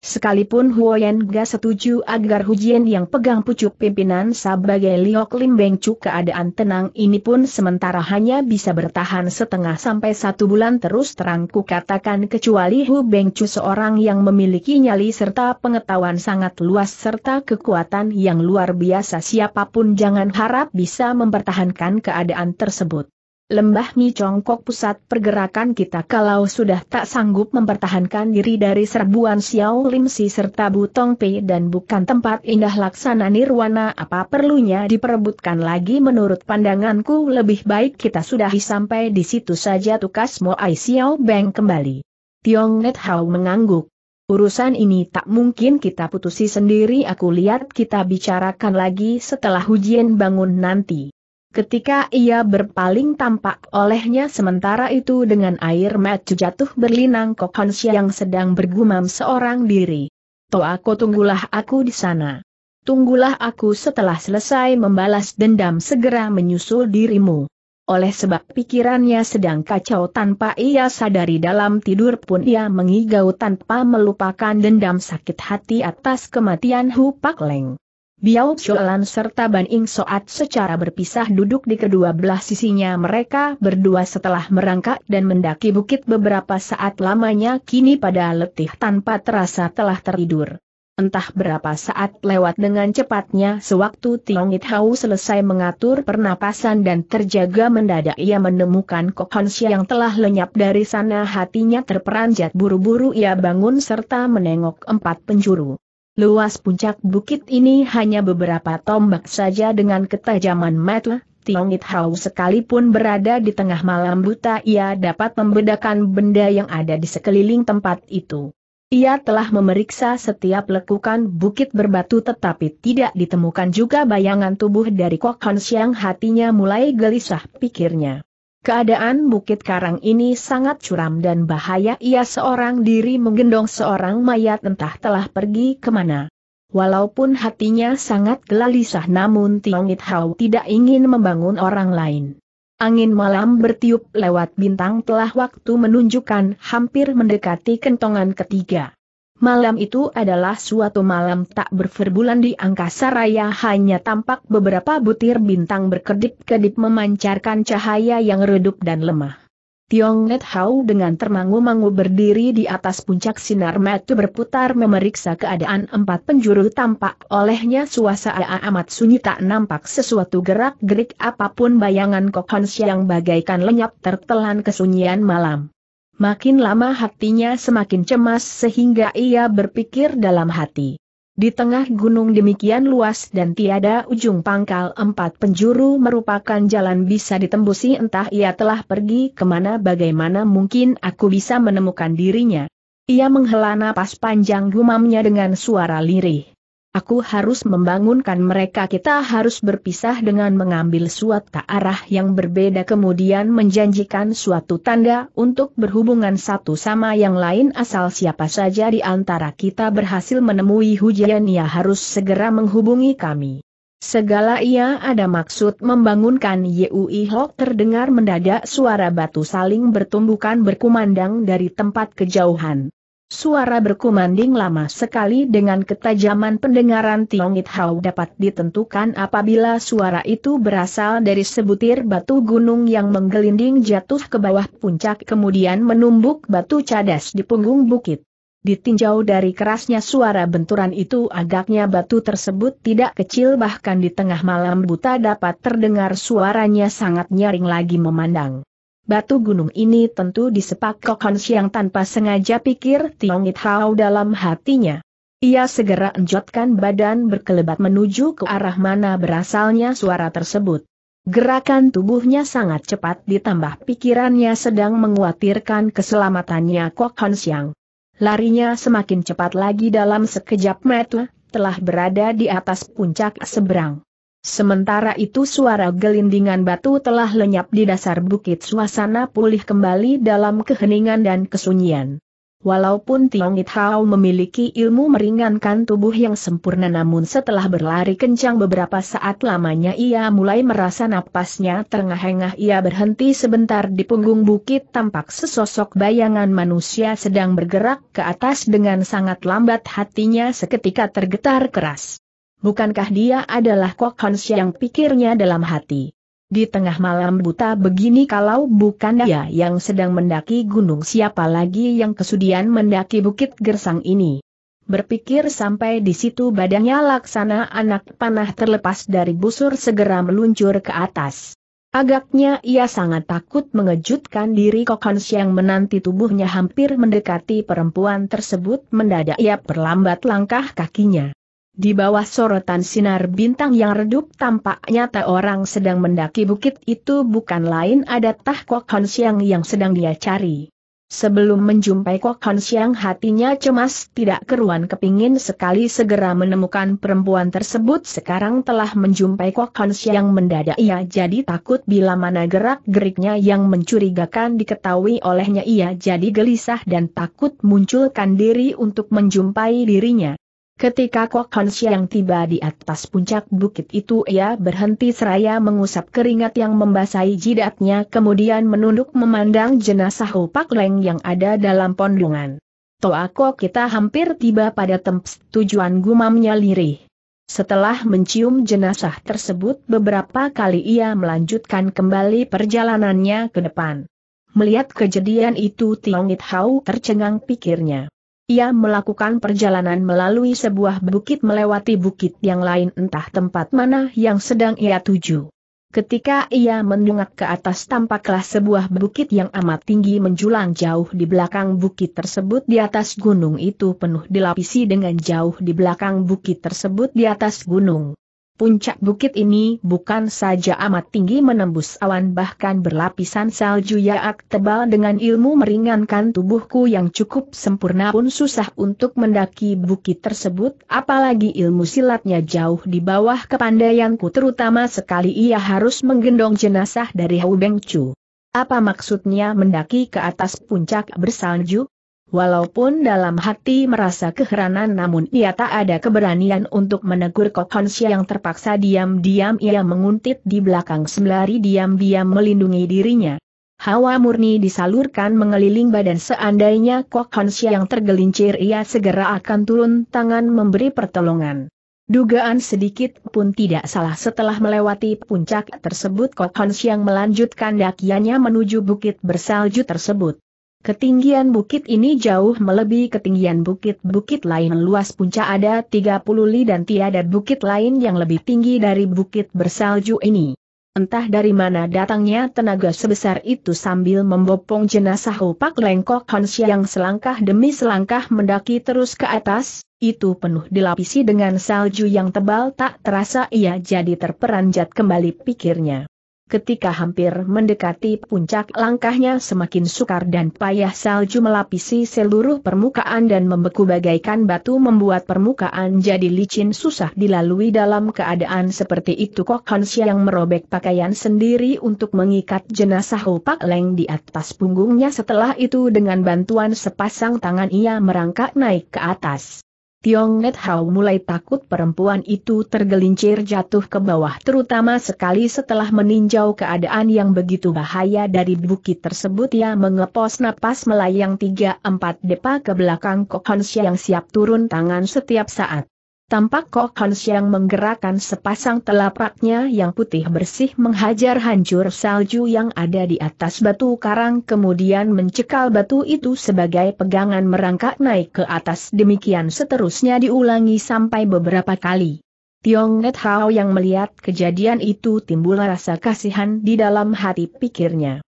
sekalipun Huoyan Ge setuju agar Hujian yang pegang pucuk pimpinan sebagai Liok Lim Beng Chu, keadaan tenang ini pun sementara hanya bisa bertahan setengah sampai satu bulan. Terus terangku katakan, kecuali Hu Beng Chu seorang yang memiliki nyali serta pengetahuan sangat luas serta kekuatan yang luar biasa, siapapun jangan harap bisa mempertahankan keadaan tersebut. Lembah Micongkok pusat pergerakan kita kalau sudah tak sanggup mempertahankan diri dari serbuan Xiao Lim Si serta Butong Pei dan bukan tempat indah laksana nirwana, apa perlunya diperebutkan lagi? Menurut pandanganku lebih baik kita sudahi sampai di situ saja, tukas Moai Xiao Beng kembali. Tiong It Hao mengangguk. Urusan ini tak mungkin kita putusi sendiri, aku lihat kita bicarakan lagi setelah Hujian bangun nanti. Ketika ia berpaling tampak olehnya sementara itu dengan air mata jatuh berlinang Kok Honsya yang sedang bergumam seorang diri. Toako, tunggulah aku di sana. Tunggulah aku setelah selesai membalas dendam, segera menyusul dirimu. Oleh sebab pikirannya sedang kacau tanpa ia sadari, dalam tidur pun ia mengigau tanpa melupakan dendam sakit hati atas kematian Hu Pak Leng. Biao Chualan serta Ban Ing Soat secara berpisah duduk di kedua belah sisinya mereka berdua setelah merangkak dan mendaki bukit beberapa saat lamanya, kini pada letih tanpa terasa telah tertidur. Entah berapa saat lewat dengan cepatnya. Sewaktu Tiong It Hao selesai mengatur pernapasan dan terjaga, mendadak ia menemukan Kok Honsya yang telah lenyap dari sana, hatinya terperanjat, buru-buru ia bangun serta menengok empat penjuru. Luas puncak bukit ini hanya beberapa tombak saja. Dengan ketajaman mata, Tiong It Hao sekalipun berada di tengah malam buta, ia dapat membedakan benda yang ada di sekeliling tempat itu. Ia telah memeriksa setiap lekukan bukit berbatu tetapi tidak ditemukan juga bayangan tubuh dari Kok Honsya. Hatinya mulai gelisah, pikirnya. Keadaan bukit karang ini sangat curam dan bahaya, ia seorang diri menggendong seorang mayat entah telah pergi kemana. Walaupun hatinya sangat gelisah namun Tiong It Hao tidak ingin membangun orang lain. Angin malam bertiup lewat bintang telah waktu menunjukkan hampir mendekati kentongan ketiga. Malam itu adalah suatu malam tak berferbulan di angkasa raya, hanya tampak beberapa butir bintang berkedip-kedip memancarkan cahaya yang redup dan lemah. Tiong Net Hau dengan termangu-mangu berdiri di atas puncak sinar mata berputar memeriksa keadaan empat penjuru. Tampak olehnya suasana amat sunyi, tak nampak sesuatu gerak-gerik apapun. Bayangan Kok Hon Siang bagaikan lenyap tertelan kesunyian malam. Makin lama hatinya semakin cemas sehingga ia berpikir dalam hati. Di tengah gunung demikian luas dan tiada ujung pangkal, empat penjuru merupakan jalan bisa ditembusi. Entah ia telah pergi kemana, bagaimana mungkin aku bisa menemukan dirinya. Ia menghela napas panjang, gumamnya dengan suara lirih. Aku harus membangunkan mereka. Kita harus berpisah dengan mengambil suatu arah yang berbeda, kemudian menjanjikan suatu tanda untuk berhubungan satu sama yang lain. Asal siapa saja di antara kita berhasil menemui hujan, ia harus segera menghubungi kami. Segala ia ada maksud membangunkan Yui Hok. Terdengar mendadak suara batu saling bertumbukan berkumandang dari tempat kejauhan. Suara berkumanding lama sekali dengan ketajaman pendengaran Tiong It Hau dapat ditentukan apabila suara itu berasal dari sebutir batu gunung yang menggelinding jatuh ke bawah puncak kemudian menumbuk batu cadas di punggung bukit. Ditinjau dari kerasnya suara benturan itu, agaknya batu tersebut tidak kecil, bahkan di tengah malam buta dapat terdengar suaranya sangat nyaring lagi memandang. Batu gunung ini tentu disepak Kok Hon Siang tanpa sengaja, pikir Tiong It Hau dalam hatinya. Ia segera enjotkan badan berkelebat menuju ke arah mana berasalnya suara tersebut. Gerakan tubuhnya sangat cepat, ditambah pikirannya sedang mengkhawatirkan keselamatannya Kok Hon Siang. Larinya semakin cepat lagi, dalam sekejap mata telah berada di atas puncak seberang. Sementara itu suara gelindingan batu telah lenyap di dasar bukit. Suasana pulih kembali dalam keheningan dan kesunyian. Walaupun Tiong It Hau memiliki ilmu meringankan tubuh yang sempurna, namun setelah berlari kencang beberapa saat lamanya ia mulai merasa napasnya terengah-engah. Ia berhenti sebentar di punggung bukit. Tampak sesosok bayangan manusia sedang bergerak ke atas dengan sangat lambat. Hatinya seketika tergetar keras. Bukankah dia adalah Kok Hon Siang, pikirnya dalam hati. Di tengah malam buta begini, kalau bukan dia yang sedang mendaki gunung, siapa lagi yang kesudian mendaki bukit gersang ini? Berpikir sampai di situ, badannya laksana anak panah terlepas dari busur segera meluncur ke atas. Agaknya ia sangat takut mengejutkan diri Kok Hon Siang menanti tubuhnya hampir mendekati perempuan tersebut. Mendadak ia perlambat langkah kakinya. Di bawah sorotan sinar bintang yang redup tampak nyata orang sedang mendaki bukit itu bukan lain adalah Kok Hon Siang yang sedang dia cari. Sebelum menjumpai Kok Hon Siang hatinya cemas tidak keruan, kepingin sekali segera menemukan perempuan tersebut. Sekarang telah menjumpai Kok Hon Siang, mendadak ia jadi takut bila mana gerak-geriknya yang mencurigakan diketahui olehnya. Ia jadi gelisah dan takut munculkan diri untuk menjumpai dirinya. Ketika Kok Hon Siang tiba di atas puncak bukit itu, ia berhenti seraya mengusap keringat yang membasahi jidatnya, kemudian menunduk memandang jenazah Opak Leng yang ada dalam pondongan. Toako, kita hampir tiba pada tempat tujuan, gumamnya lirih. Setelah mencium jenazah tersebut beberapa kali, ia melanjutkan kembali perjalanannya ke depan. Melihat kejadian itu, Tiong It Hau tercengang, pikirnya. Ia melakukan perjalanan melalui sebuah bukit melewati bukit yang lain, entah tempat mana yang sedang ia tuju. Ketika ia mendongak ke atas tampaklah sebuah bukit yang amat tinggi menjulang jauh di belakang bukit tersebut. Di atas gunung itu penuh dilapisi dengan jauh di belakang bukit tersebut di atas gunung. Puncak bukit ini bukan saja amat tinggi menembus awan, bahkan berlapisan salju yang tebal. Dengan ilmu meringankan tubuhku yang cukup sempurna pun susah untuk mendaki bukit tersebut, apalagi ilmu silatnya jauh di bawah kepandaianku. Terutama sekali ia harus menggendong jenazah dari Hou Beng Chu. Apa maksudnya mendaki ke atas puncak bersalju? Walaupun dalam hati merasa keheranan, namun ia tak ada keberanian untuk menegur Kokonsia yang terpaksa diam-diam ia menguntit di belakang sembari diam-diam melindungi dirinya. Hawa murni disalurkan mengeliling badan, seandainya Kokonsia yang tergelincir ia segera akan turun tangan memberi pertolongan. Dugaan sedikit pun tidak salah, setelah melewati puncak tersebut Kokonsia yang melanjutkan dakiannya menuju bukit bersalju tersebut. Ketinggian bukit ini jauh melebihi ketinggian bukit-bukit lain. Luas puncak ada 30 li dan tiada bukit lain yang lebih tinggi dari bukit bersalju ini. Entah dari mana datangnya tenaga sebesar itu. Sambil membopong jenazah Hopak Leng, Kokonsia yang selangkah demi selangkah mendaki terus ke atas. Itu penuh dilapisi dengan salju yang tebal, tak terasa ia jadi terperanjat kembali pikirnya. Ketika hampir mendekati puncak, langkahnya semakin sukar dan payah. Salju melapisi seluruh permukaan dan membeku bagaikan batu, membuat permukaan jadi licin susah dilalui. Dalam keadaan seperti itu Kokonsia yang merobek pakaian sendiri untuk mengikat jenazah Hopak Leng di atas punggungnya. Setelah itu dengan bantuan sepasang tangan ia merangkak naik ke atas. Tiong Net Hao mulai takut perempuan itu tergelincir jatuh ke bawah, terutama sekali setelah meninjau keadaan yang begitu bahaya dari bukit tersebut. Ia mengepos napas melayang 3-4 depa ke belakang Kokonsia yang siap turun tangan setiap saat. Tampak Kokonsia yang menggerakkan sepasang telapaknya yang putih bersih menghajar hancur salju yang ada di atas batu karang, kemudian mencekal batu itu sebagai pegangan merangkak naik ke atas. Demikian seterusnya diulangi sampai beberapa kali. Tiong Net Hao yang melihat kejadian itu timbul rasa kasihan di dalam hati pikirnya.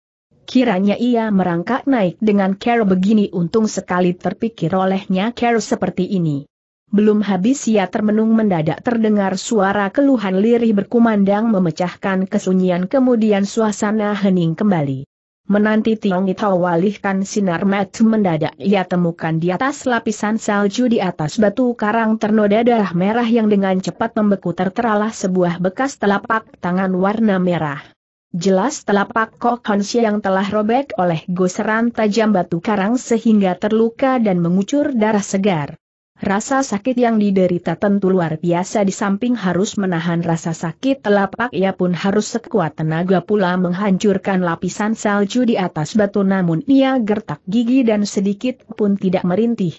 Kiranya ia merangkak naik dengan cara begini, untung sekali terpikir olehnya cara seperti ini. Belum habis ia termenung, mendadak terdengar suara keluhan lirih berkumandang memecahkan kesunyian, kemudian suasana hening kembali. Menanti Tiong Itau walihkan sinar mata, mendadak ia temukan di atas lapisan salju di atas batu karang ternoda darah merah yang dengan cepat membeku terteralah sebuah bekas telapak tangan warna merah. Jelas telapak Kokonsia yang telah robek oleh goseran tajam batu karang sehingga terluka dan mengucur darah segar. Rasa sakit yang diderita tentu luar biasa. Di samping harus menahan rasa sakit telapak, ia pun harus sekuat tenaga pula menghancurkan lapisan salju di atas batu, namun ia gertak gigi dan sedikit pun tidak merintih.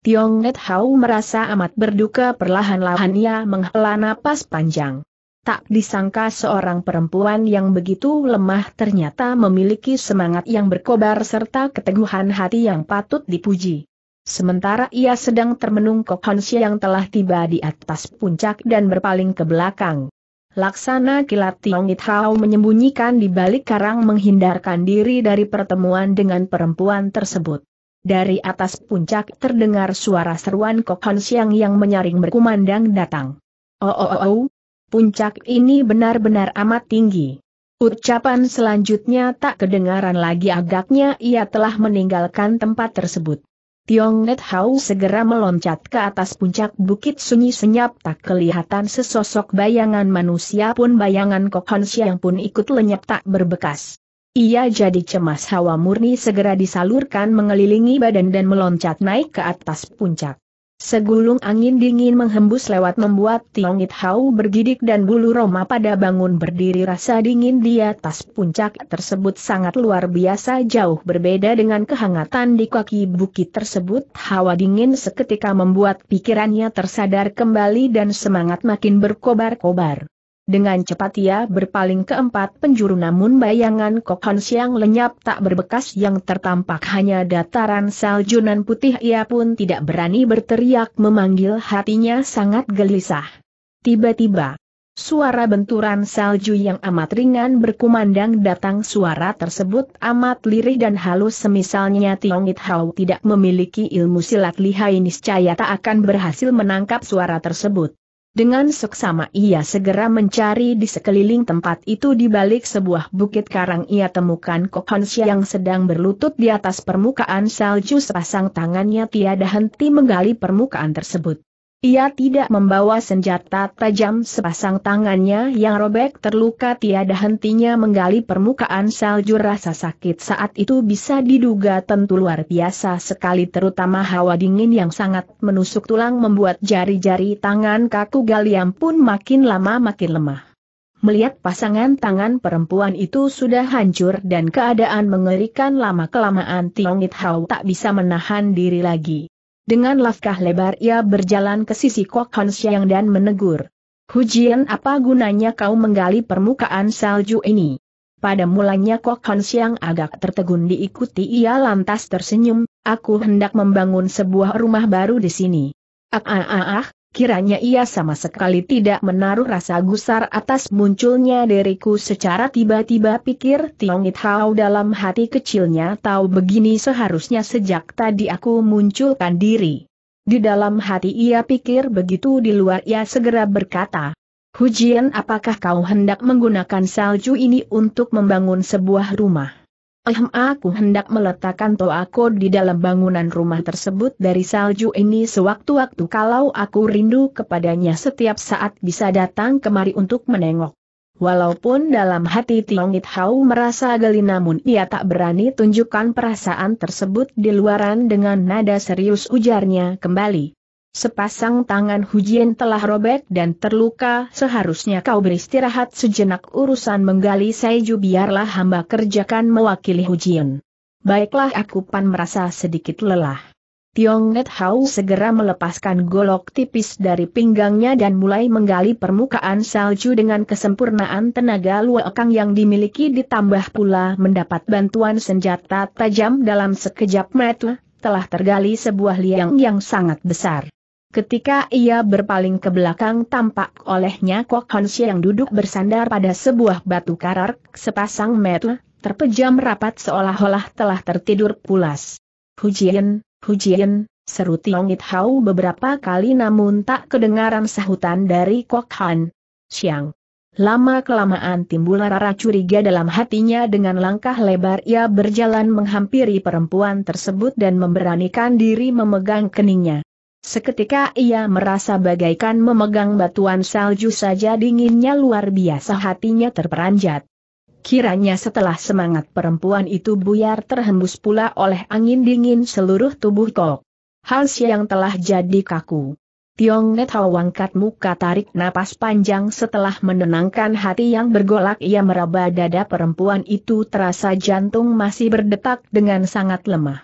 Tiong Net Hao merasa amat berduka, perlahan-lahan ia menghela napas panjang. Tak disangka seorang perempuan yang begitu lemah ternyata memiliki semangat yang berkobar serta keteguhan hati yang patut dipuji. Sementara ia sedang termenung, Kokonsia yang telah tiba di atas puncak dan berpaling ke belakang. Laksana kilat Tiong It Hao menyembunyikan di balik karang menghindarkan diri dari pertemuan dengan perempuan tersebut. Dari atas puncak terdengar suara seruan Kokonsia yang menyaring berkumandang datang. Oh. Puncak ini benar-benar amat tinggi. Ucapan selanjutnya tak kedengaran lagi, agaknya ia telah meninggalkan tempat tersebut. Tiong Net Hao segera meloncat ke atas puncak. Bukit sunyi senyap, tak kelihatan sesosok bayangan manusia pun. Bayangan Kokonsia yang pun ikut lenyap tak berbekas. Ia jadi cemas, hawa murni segera disalurkan mengelilingi badan dan meloncat naik ke atas puncak. Segulung angin dingin menghembus lewat membuat Tiong Net Hao bergidik dan bulu roma pada bangun berdiri. Rasa dingin di atas puncak tersebut sangat luar biasa, jauh berbeda dengan kehangatan di kaki bukit tersebut. Hawa dingin seketika membuat pikirannya tersadar kembali dan semangat makin berkobar-kobar. Dengan cepat ia berpaling ke empat penjuru, namun bayangan Kokonsia yang lenyap tak berbekas yang tertampak hanya dataran salju nan putih. Ia pun tidak berani berteriak memanggil, hatinya sangat gelisah. Tiba-tiba, suara benturan salju yang amat ringan berkumandang datang. Suara tersebut amat lirih dan halus, semisalnya Tiong It Hao tidak memiliki ilmu silat lihai niscaya tak akan berhasil menangkap suara tersebut. Dengan seksama ia segera mencari di sekeliling tempat itu. Di balik sebuah bukit karang ia temukan Kokonsia yang sedang berlutut di atas permukaan salju, sepasang tangannya tiada henti menggali permukaan tersebut. Ia tidak membawa senjata tajam, sepasang tangannya yang robek terluka tiada hentinya menggali permukaan salju. Rasa sakit saat itu bisa diduga tentu luar biasa sekali, terutama hawa dingin yang sangat menusuk tulang membuat jari-jari tangan kaku Galiam pun makin lama makin lemah. Melihat pasangan tangan perempuan itu sudah hancur dan keadaan mengerikan, lama-kelamaan Tiongit Hao tak bisa menahan diri lagi. Dengan langkah lebar ia berjalan ke sisi Kok Han Siang dan menegur, "Hujian, apa gunanya kau menggali permukaan salju ini?" Pada mulanya Kok Han Siang agak tertegun, diikuti ia lantas tersenyum, "Aku hendak membangun sebuah rumah baru di sini." Kiranya ia sama sekali tidak menaruh rasa gusar atas munculnya diriku secara tiba-tiba, pikir Tiongit Hao dalam hati kecilnya. Tahu begini seharusnya sejak tadi aku munculkan diri. Di dalam hati ia pikir begitu, di luar ia segera berkata, "Hujian, apakah kau hendak menggunakan salju ini untuk membangun sebuah rumah?" Aku hendak meletakkan toaku di dalam bangunan rumah tersebut dari salju ini sewaktu-waktu. Kalau aku rindu kepadanya setiap saat bisa datang kemari untuk menengok." Walaupun dalam hati Tiongit Hao merasa geli, namun ia tak berani tunjukkan perasaan tersebut di luaran. Dengan nada serius ujarnya kembali, "Sepasang tangan Hujian telah robek dan terluka, seharusnya kau beristirahat sejenak. Urusan menggali salju biarlah hamba kerjakan mewakili Hujian." "Baiklah, aku pan merasa sedikit lelah." Tiongnet Hao segera melepaskan golok tipis dari pinggangnya dan mulai menggali permukaan salju dengan kesempurnaan. Tenaga luakang yang dimiliki ditambah pula mendapat bantuan senjata tajam. Dalam sekejap mata telah tergali sebuah liang yang sangat besar. Ketika ia berpaling ke belakang, tampak olehnya Kok Han Siang yang duduk bersandar pada sebuah batu karar, sepasang mata terpejam rapat seolah-olah telah tertidur pulas. "Hujian, Hujian," seru Tiongit Hao beberapa kali, namun tak kedengaran sahutan dari Kok Han Siang. Lama-kelamaan timbul rasa curiga dalam hatinya. Dengan langkah lebar ia berjalan menghampiri perempuan tersebut dan memberanikan diri memegang keningnya. Seketika ia merasa bagaikan memegang batuan salju saja, dinginnya luar biasa, hatinya terperanjat. Kiranya setelah semangat perempuan itu buyar, terhembus pula oleh angin dingin seluruh tubuh Kok Han Siang yang telah jadi kaku. Tiongnet Hao angkat muka, tarik napas panjang. Setelah menenangkan hati yang bergolak, ia meraba dada perempuan itu, terasa jantung masih berdetak dengan sangat lemah.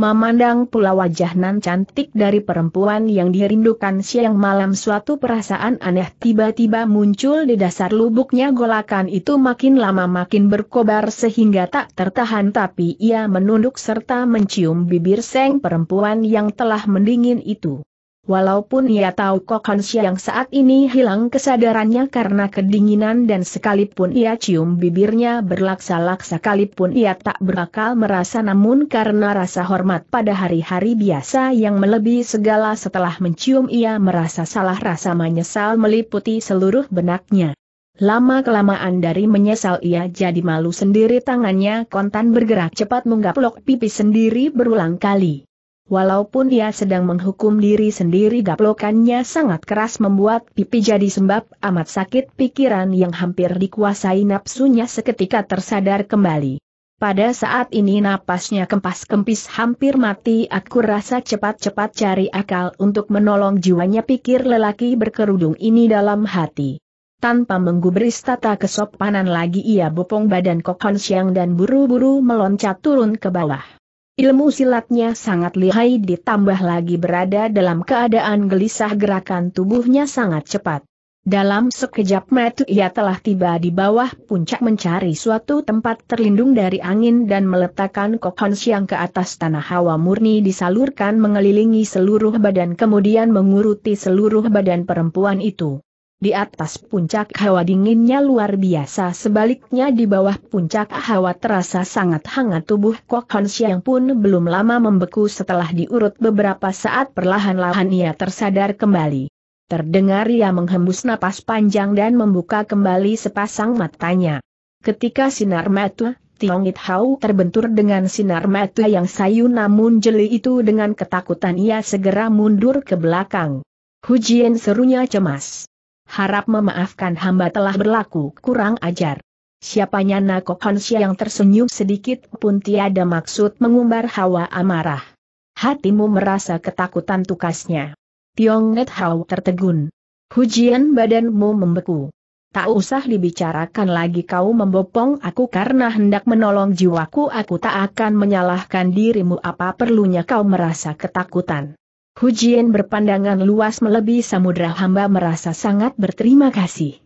Memandang pula wajah nan cantik dari perempuan yang dirindukan siang malam, suatu perasaan aneh tiba-tiba muncul di dasar lubuknya. Golakan itu makin lama makin berkobar sehingga tak tertahan, tapi ia menunduk serta mencium bibir sang perempuan yang telah mendingin itu. Walaupun ia tahu Kok Han Siang saat ini hilang kesadarannya karena kedinginan, dan sekalipun ia cium bibirnya berlaksa-laksa, sekalipun ia tak berakal merasa, namun karena rasa hormat pada hari-hari biasa yang melebihi segala, setelah mencium ia merasa salah. Rasa menyesal meliputi seluruh benaknya. Lama-kelamaan dari menyesal ia jadi malu sendiri. Tangannya kontan bergerak cepat, menggaplok pipi sendiri berulang kali. Walaupun ia sedang menghukum diri sendiri, gaplokannya sangat keras membuat pipi jadi sembab amat sakit. Pikiran yang hampir dikuasai nafsunya seketika tersadar kembali. Pada saat ini napasnya kempas-kempis hampir mati. Aku rasa cepat-cepat cari akal untuk menolong jiwanya, pikir lelaki berkerudung ini dalam hati. Tanpa menggubris tata kesopanan lagi, ia bopong badan Kok Han Siang dan buru-buru meloncat turun ke bawah. Ilmu silatnya sangat lihai, ditambah lagi berada dalam keadaan gelisah, gerakan tubuhnya sangat cepat. Dalam sekejap mata ia telah tiba di bawah puncak, mencari suatu tempat terlindung dari angin dan meletakkan Kok Han Siang ke atas tanah. Hawa murni disalurkan mengelilingi seluruh badan, kemudian menguruti seluruh badan perempuan itu. Di atas puncak hawa dinginnya luar biasa, sebaliknya di bawah puncak hawa terasa sangat hangat. Tubuh Kok Han Siang pun belum lama membeku. Setelah diurut beberapa saat, perlahan-lahan ia tersadar kembali. Terdengar ia menghembus napas panjang dan membuka kembali sepasang matanya. Ketika sinar mata Tiongit Hao terbentur dengan sinar mata yang sayu namun jeli itu, dengan ketakutan ia segera mundur ke belakang. Hu Jien serunya cemas. Harap memaafkan hamba telah berlaku kurang ajar. Siapanya Nako Honsya yang tersenyum sedikit pun tiada maksud mengumbar hawa amarah. Hatimu merasa ketakutan tukasnya. Tiong Net Hao tertegun. Hu Jien, badanmu membeku. Tak usah dibicarakan lagi, kau membopong aku karena hendak menolong jiwaku. Aku tak akan menyalahkan dirimu. Apa perlunya kau merasa ketakutan? Hu Jien berpandangan luas melebihi samudera. Hamba merasa sangat berterima kasih.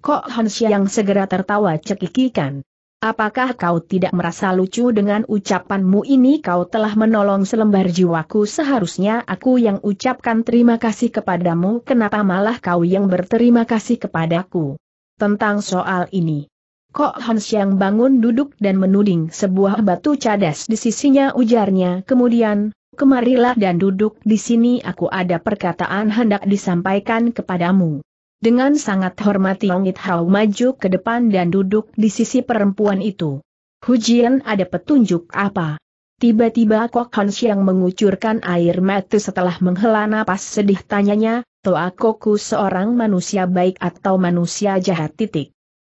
Kok Honsya yang segera tertawa cekikikan. Apakah kau tidak merasa lucu dengan ucapanmu ini? Kau telah menolong selembar jiwaku, seharusnya aku yang ucapkan terima kasih kepadamu. Kenapa malah kau yang berterima kasih kepadaku? Tentang soal ini, Kok Honsya yang bangun duduk dan menuding sebuah batu cadas di sisinya. Ujarnya kemudian, kemarilah dan duduk di sini. Aku ada perkataan hendak disampaikan kepadamu. Dengan sangat hormat Tiong It Hao maju ke depan dan duduk di sisi perempuan itu. Hu Jien, ada petunjuk apa? Tiba-tiba Kok Honsya yang mengucurkan air mata setelah menghela napas sedih, tanyanya. Toa Koku seorang manusia baik atau manusia jahat?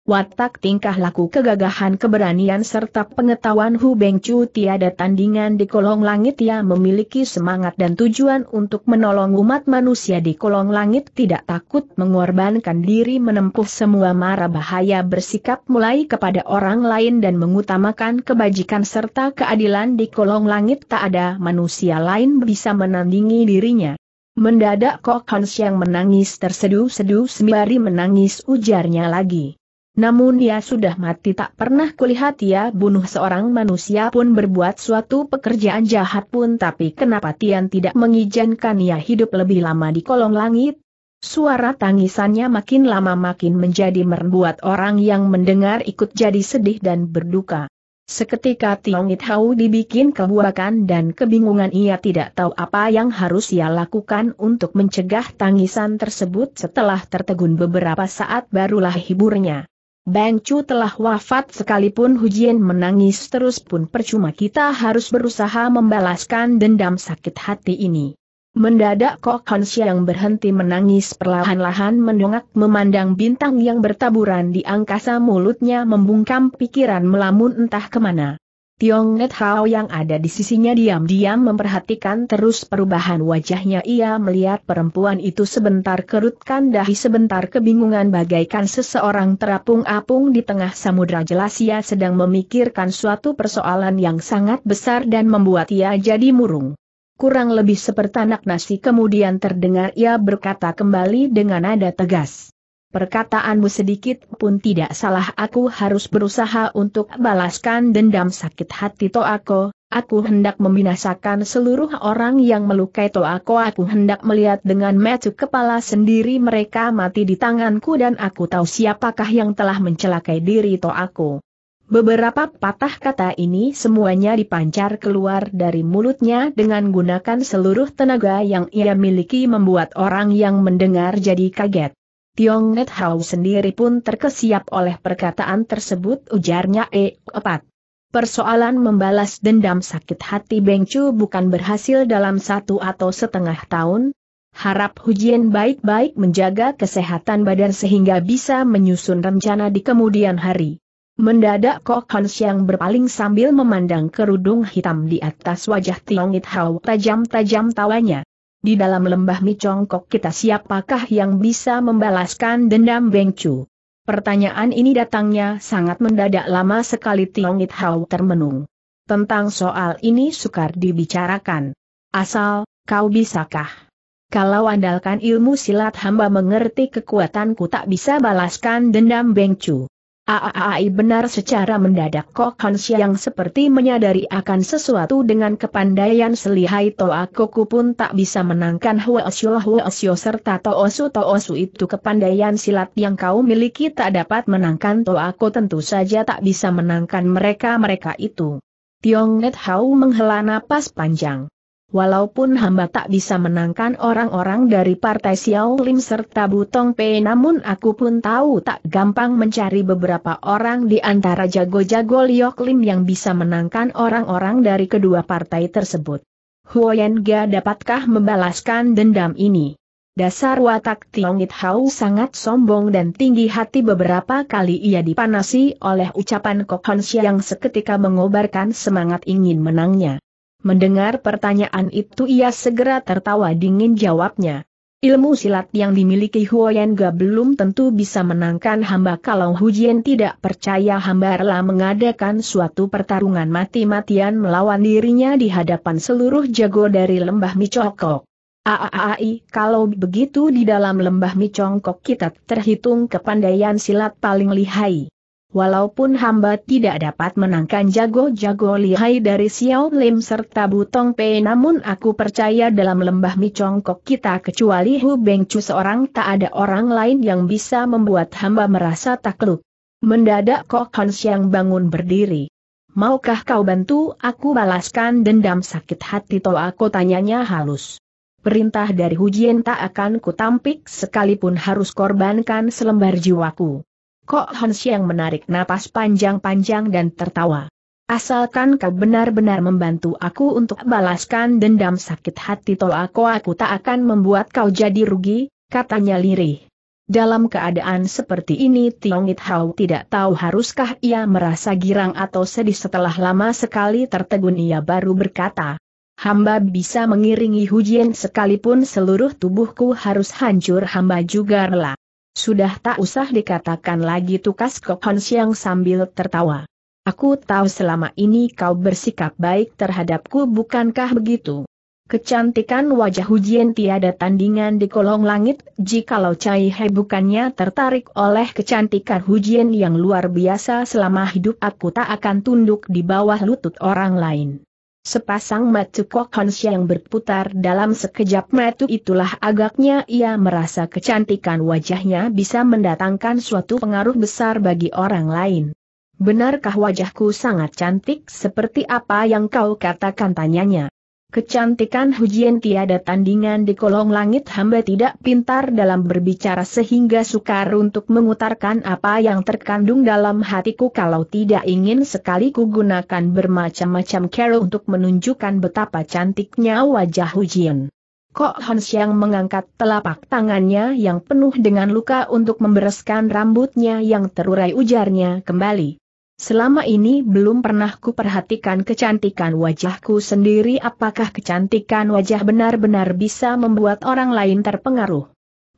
Watak, tingkah laku, kegagahan, keberanian serta pengetahuan Hu Bengcu tiada tandingan di kolong langit. Ia memiliki semangat dan tujuan untuk menolong umat manusia di kolong langit, tidak takut mengorbankan diri, menempuh semua mara bahaya, bersikap mulai kepada orang lain dan mengutamakan kebajikan serta keadilan. Di kolong langit tak ada manusia lain bisa menandingi dirinya. Mendadak Kok Honsya yang menangis tersedu-sedu. Sembari menangis, ujarnya lagi. Namun dia sudah mati, tak pernah kulihat ia bunuh seorang manusia pun, berbuat suatu pekerjaan jahat pun. Tapi kenapa Tian tidak mengizinkan ia hidup lebih lama di kolong langit? Suara tangisannya makin lama makin menjadi membuat orang yang mendengar ikut jadi sedih dan berduka. Seketika Tiong It Hao dibikin kebuakan dan kebingungan. Ia tidak tahu apa yang harus ia lakukan untuk mencegah tangisan tersebut. Setelah tertegun beberapa saat barulah hiburnya. Bengcu telah wafat, sekalipun Hu Jien menangis terus pun percuma, kita harus berusaha membalaskan dendam sakit hati ini. Mendadak Kok Honsya yang berhenti menangis perlahan-lahan mendongak memandang bintang yang bertaburan di angkasa, mulutnya membungkam, pikiran melamun entah kemana. Tiong Net Hao yang ada di sisinya diam-diam memperhatikan terus perubahan wajahnya. Ia melihat perempuan itu sebentar kerutkan dahi, sebentar kebingungan, bagaikan seseorang terapung-apung di tengah samudera jelas. Ia sedang memikirkan suatu persoalan yang sangat besar dan membuat ia jadi murung. Kurang lebih seperti anak nasi. Kemudian terdengar ia berkata kembali dengan nada tegas. Perkataanmu sedikit pun tidak salah, aku harus berusaha untuk balaskan dendam sakit hati Toako. Aku hendak membinasakan seluruh orang yang melukai Toako. Aku hendak melihat dengan mata kepala sendiri mereka mati di tanganku, dan aku tahu siapakah yang telah mencelakai diri Toako. Beberapa patah kata ini semuanya dipancar keluar dari mulutnya dengan gunakan seluruh tenaga yang ia miliki, membuat orang yang mendengar jadi kaget. Tiong Net Hao sendiri pun terkesiap oleh perkataan tersebut. Ujarnya, persoalan membalas dendam sakit hati Bengcu bukan berhasil dalam 1 atau setengah tahun. Harap Hu Jien baik-baik menjaga kesehatan badan sehingga bisa menyusun rencana di kemudian hari. Mendadak Kok Honsya yang berpaling sambil memandang kerudung hitam di atas wajah Tiong Net Hao. Tajam-tajam tawanya. Di dalam lembah Micongkok kita, siapakah yang bisa membalaskan dendam Bengcu? Pertanyaan ini datangnya sangat mendadak. Lama sekali Tiong It Hao termenung. Tentang soal ini sukar dibicarakan. Asal kau bisakah? Kalau andalkan ilmu silat hamba mengerti kekuatanku, tak bisa balaskan dendam Bengcu. Aai, benar. Secara mendadak Kok Honsya yang seperti menyadari akan sesuatu. Dengan kepandaian selihai Toa Koku pun tak bisa menangkan Huasyo serta Toosu itu. Kepandaian silat yang kau miliki tak dapat menangkan Toako, tentu saja tak bisa menangkan mereka-mereka itu. Tiong Net Hao menghela napas panjang. Walaupun hamba tak bisa menangkan orang-orang dari partai Xiao Lim serta Butong P, namun aku pun tahu tak gampang mencari beberapa orang di antara jago-jago Liok Lim yang bisa menangkan orang-orang dari kedua partai tersebut. Huoyan, ga dapatkah membalaskan dendam ini? Dasar watak Tiongit Hau sangat sombong dan tinggi hati. Beberapa kali ia dipanasi oleh ucapan Kok Hon Sia yang seketika mengobarkan semangat ingin menangnya. Mendengar pertanyaan itu ia segera tertawa dingin jawabnya. Ilmu silat yang dimiliki Huoyenga belum tentu bisa menangkan hamba. Kalau Hujian tidak percaya, hamba rela mengadakan suatu pertarungan mati-matian melawan dirinya di hadapan seluruh jago dari lembah Micongkok. Aai, kalau begitu di dalam lembah Micongkok kita terhitung kepandaian silat paling lihai. Walaupun hamba tidak dapat menangkan jago-jago lihai dari Xiao Lim serta Butong Pei, namun aku percaya dalam lembah Micongkok kita kecuali Hu Bengcu seorang tak ada orang lain yang bisa membuat hamba merasa takluk. Mendadak Kok Hon Siang bangun berdiri. Maukah kau bantu aku balaskan dendam sakit hati Toa? Aku tanyanya halus. Perintah dari Hujian tak akan kutampik sekalipun harus korbankan selembar jiwaku. Kok Hon Siang menarik napas panjang-panjang dan tertawa. Asalkan kau benar-benar membantu aku untuk balaskan dendam sakit hati Toa Ko, aku tak akan membuat kau jadi rugi, katanya lirih. Dalam keadaan seperti ini Tiongit Hau tidak tahu haruskah ia merasa girang atau sedih. Setelah lama sekali tertegun ia baru berkata. Hamba bisa mengiringi Hujian sekalipun seluruh tubuhku harus hancur, hamba juga rela. Sudah tak usah dikatakan lagi, tukas Kok Hon Siang sambil tertawa. Aku tahu selama ini kau bersikap baik terhadapku, bukankah begitu? Kecantikan wajah Hujian tiada tandingan di kolong langit. Jikalau Cai He bukannya tertarik oleh kecantikan Hujian yang luar biasa, selama hidup aku tak akan tunduk di bawah lutut orang lain. Sepasang mata Kok Hon Siang berputar dalam sekejap mata. Itulah agaknya ia merasa kecantikan wajahnya bisa mendatangkan suatu pengaruh besar bagi orang lain. Benarkah wajahku sangat cantik seperti apa yang kau katakan, tanyanya? Kecantikan Hujian tiada tandingan di kolong langit. Hamba tidak pintar dalam berbicara sehingga sukar untuk mengutarakan apa yang terkandung dalam hatiku. Kalau tidak ingin sekali ku gunakan bermacam-macam cara untuk menunjukkan betapa cantiknya wajah Hujian. Kok Hon Siang mengangkat telapak tangannya yang penuh dengan luka untuk membereskan rambutnya yang terurai. Ujarnya kembali. Selama ini belum pernah ku perhatikan kecantikan wajahku sendiri. Apakah kecantikan wajah benar-benar bisa membuat orang lain terpengaruh?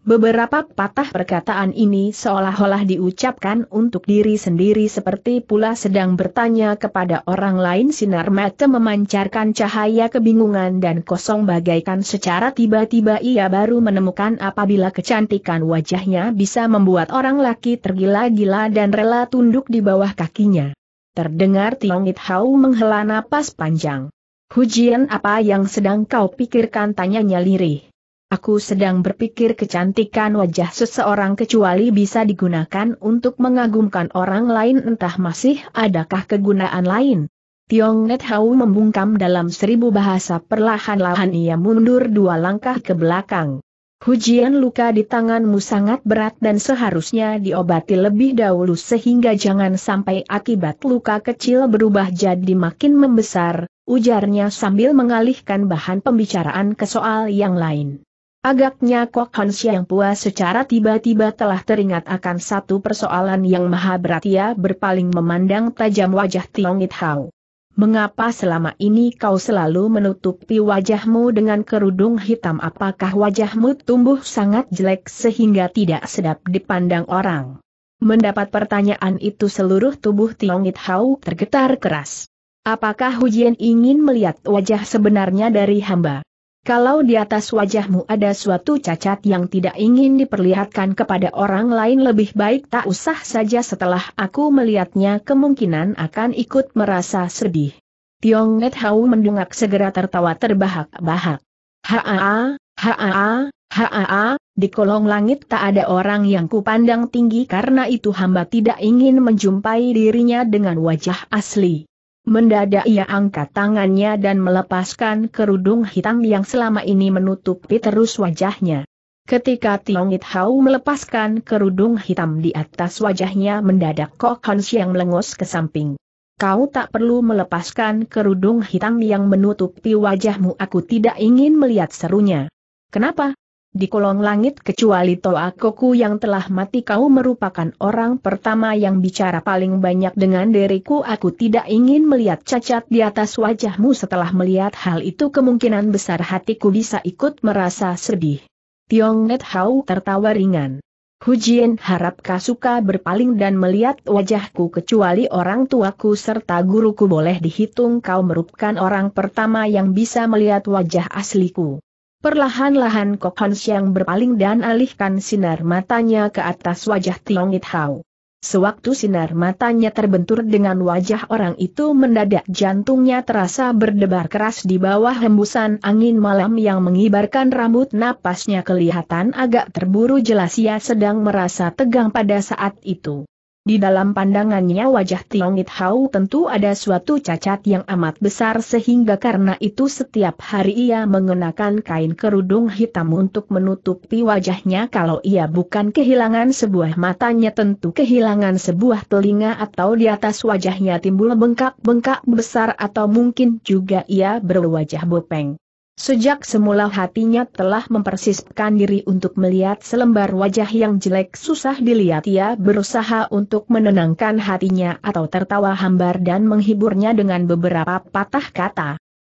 Beberapa patah perkataan ini seolah-olah diucapkan untuk diri sendiri, seperti pula sedang bertanya kepada orang lain. Sinar mata memancarkan cahaya kebingungan dan kosong bagaikan secara tiba-tiba ia baru menemukan apabila kecantikan wajahnya bisa membuat orang laki tergila-gila dan rela tunduk di bawah kakinya. Terdengar Tiongit Hau menghela napas panjang. Hujian, apa yang sedang kau pikirkan, tanyanya lirih. Aku sedang berpikir kecantikan wajah seseorang kecuali bisa digunakan untuk mengagumkan orang lain, entah masih adakah kegunaan lain. Tiongnet Hau membungkam dalam seribu bahasa. Perlahan-lahan ia mundur dua langkah ke belakang. Hujian, luka di tanganmu sangat berat dan seharusnya diobati lebih dahulu sehingga jangan sampai akibat luka kecil berubah jadi makin membesar, ujarnya sambil mengalihkan bahan pembicaraan ke soal yang lain. Agaknya Kok Hon Siang puas secara tiba-tiba telah teringat akan satu persoalan yang maha berat. Ia berpaling memandang tajam wajah Tiongit Hau. Mengapa selama ini kau selalu menutupi wajahmu dengan kerudung hitam? Apakah wajahmu tumbuh sangat jelek sehingga tidak sedap dipandang orang? Mendapat pertanyaan itu seluruh tubuh Tiongit Hau tergetar keras. Apakah Hujian ingin melihat wajah sebenarnya dari hamba? Kalau di atas wajahmu ada suatu cacat yang tidak ingin diperlihatkan kepada orang lain, lebih baik tak usah saja. Setelah aku melihatnya kemungkinan akan ikut merasa sedih. Tiongnet Hau mendongak segera tertawa terbahak-bahak. Haa, haa, haa, di kolong langit tak ada orang yang kupandang tinggi, karena itu hamba tidak ingin menjumpai dirinya dengan wajah asli. Mendadak ia angkat tangannya dan melepaskan kerudung hitam yang selama ini menutupi terus wajahnya. Ketika Tiongit Hau melepaskan kerudung hitam di atas wajahnya, mendadak Kok Hon Siang melengos ke samping. Kau tak perlu melepaskan kerudung hitam yang menutupi wajahmu, aku tidak ingin melihat, serunya. Kenapa? Di kolong langit kecuali Toakoku yang telah mati kau merupakan orang pertama yang bicara paling banyak dengan diriku. Aku tidak ingin melihat cacat di atas wajahmu. Setelah melihat hal itu kemungkinan besar hatiku bisa ikut merasa sedih. Tiong Net Hau tertawa ringan. Hujian, harapkah suka berpaling dan melihat wajahku? Kecuali orang tuaku serta guruku boleh dihitung kau merupakan orang pertama yang bisa melihat wajah asliku. Perlahan-lahan Kok Hans yang berpaling dan alihkan sinar matanya ke atas wajah Tiong It Hau. Sewaktu sinar matanya terbentur dengan wajah orang itu, mendadak jantungnya terasa berdebar keras di bawah hembusan angin malam yang mengibarkan rambut. Napasnya kelihatan agak terburu jelas ia sedang merasa tegang pada saat itu. Di dalam pandangannya wajah Tiong It Hau tentu ada suatu cacat yang amat besar, sehingga karena itu setiap hari ia mengenakan kain kerudung hitam untuk menutupi wajahnya. Kalau ia bukan kehilangan sebuah matanya, tentu kehilangan sebuah telinga, atau di atas wajahnya timbul bengkak-bengkak besar, atau mungkin juga ia berwajah bopeng. Sejak semula hatinya telah mempersisipkan diri untuk melihat selembar wajah yang jelek susah dilihat. Ia berusaha untuk menenangkan hatinya atau tertawa hambar dan menghiburnya dengan beberapa patah kata.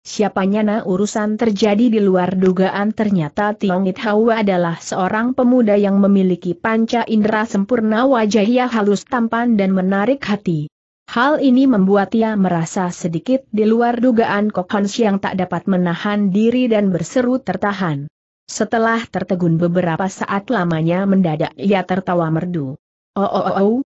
Siapanya na urusan terjadi di luar dugaan. Ternyata Tiong It Hau adalah seorang pemuda yang memiliki panca indera sempurna. Wajahnya halus, tampan dan menarik hati. Hal ini membuat ia merasa sedikit di luar dugaan. Kok Hans yang tak dapat menahan diri dan berseru tertahan. Setelah tertegun beberapa saat lamanya, mendadak ia tertawa merdu. Oh,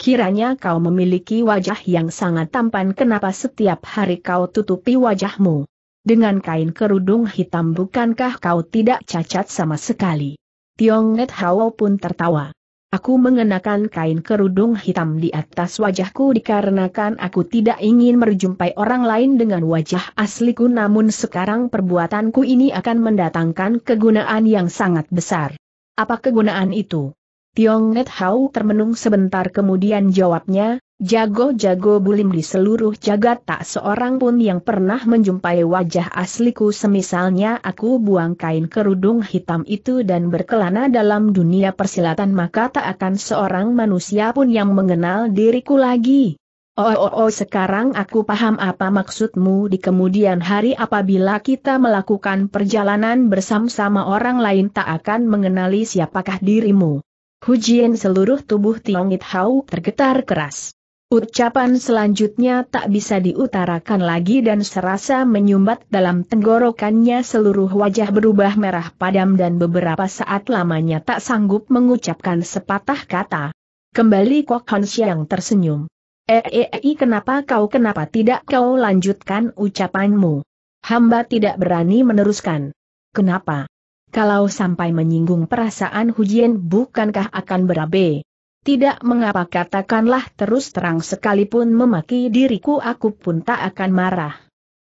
kiranya kau memiliki wajah yang sangat tampan. Kenapa setiap hari kau tutupi wajahmu dengan kain kerudung hitam? Bukankah kau tidak cacat sama sekali? Tiong Net Hau pun tertawa. Aku mengenakan kain kerudung hitam di atas wajahku dikarenakan aku tidak ingin berjumpai orang lain dengan wajah asliku. Namun sekarang perbuatanku ini akan mendatangkan kegunaan yang sangat besar. Apa kegunaan itu? Tiong Net Hau termenung sebentar kemudian jawabnya, jago-jago bulim di seluruh jagat tak seorang pun yang pernah menjumpai wajah asliku. Semisalnya aku buang kain kerudung hitam itu dan berkelana dalam dunia persilatan, maka tak akan seorang manusia pun yang mengenal diriku lagi. Oh, sekarang aku paham apa maksudmu. Di kemudian hari apabila kita melakukan perjalanan bersama-sama, orang lain tak akan mengenali siapakah dirimu. Hujian, seluruh tubuh Tiong It Hau tergetar keras. Ucapan selanjutnya tak bisa diutarakan lagi dan serasa menyumbat dalam tenggorokannya. Seluruh wajah berubah merah padam dan beberapa saat lamanya tak sanggup mengucapkan sepatah kata. Kembali Kok Hans yang tersenyum. Kenapa tidak kau lanjutkan ucapanmu? Hamba tidak berani meneruskan. Kenapa? Kalau sampai menyinggung perasaan Hujian, bukankah akan berabe? Tidak mengapa, katakanlah terus terang, sekalipun memaki diriku aku pun tak akan marah.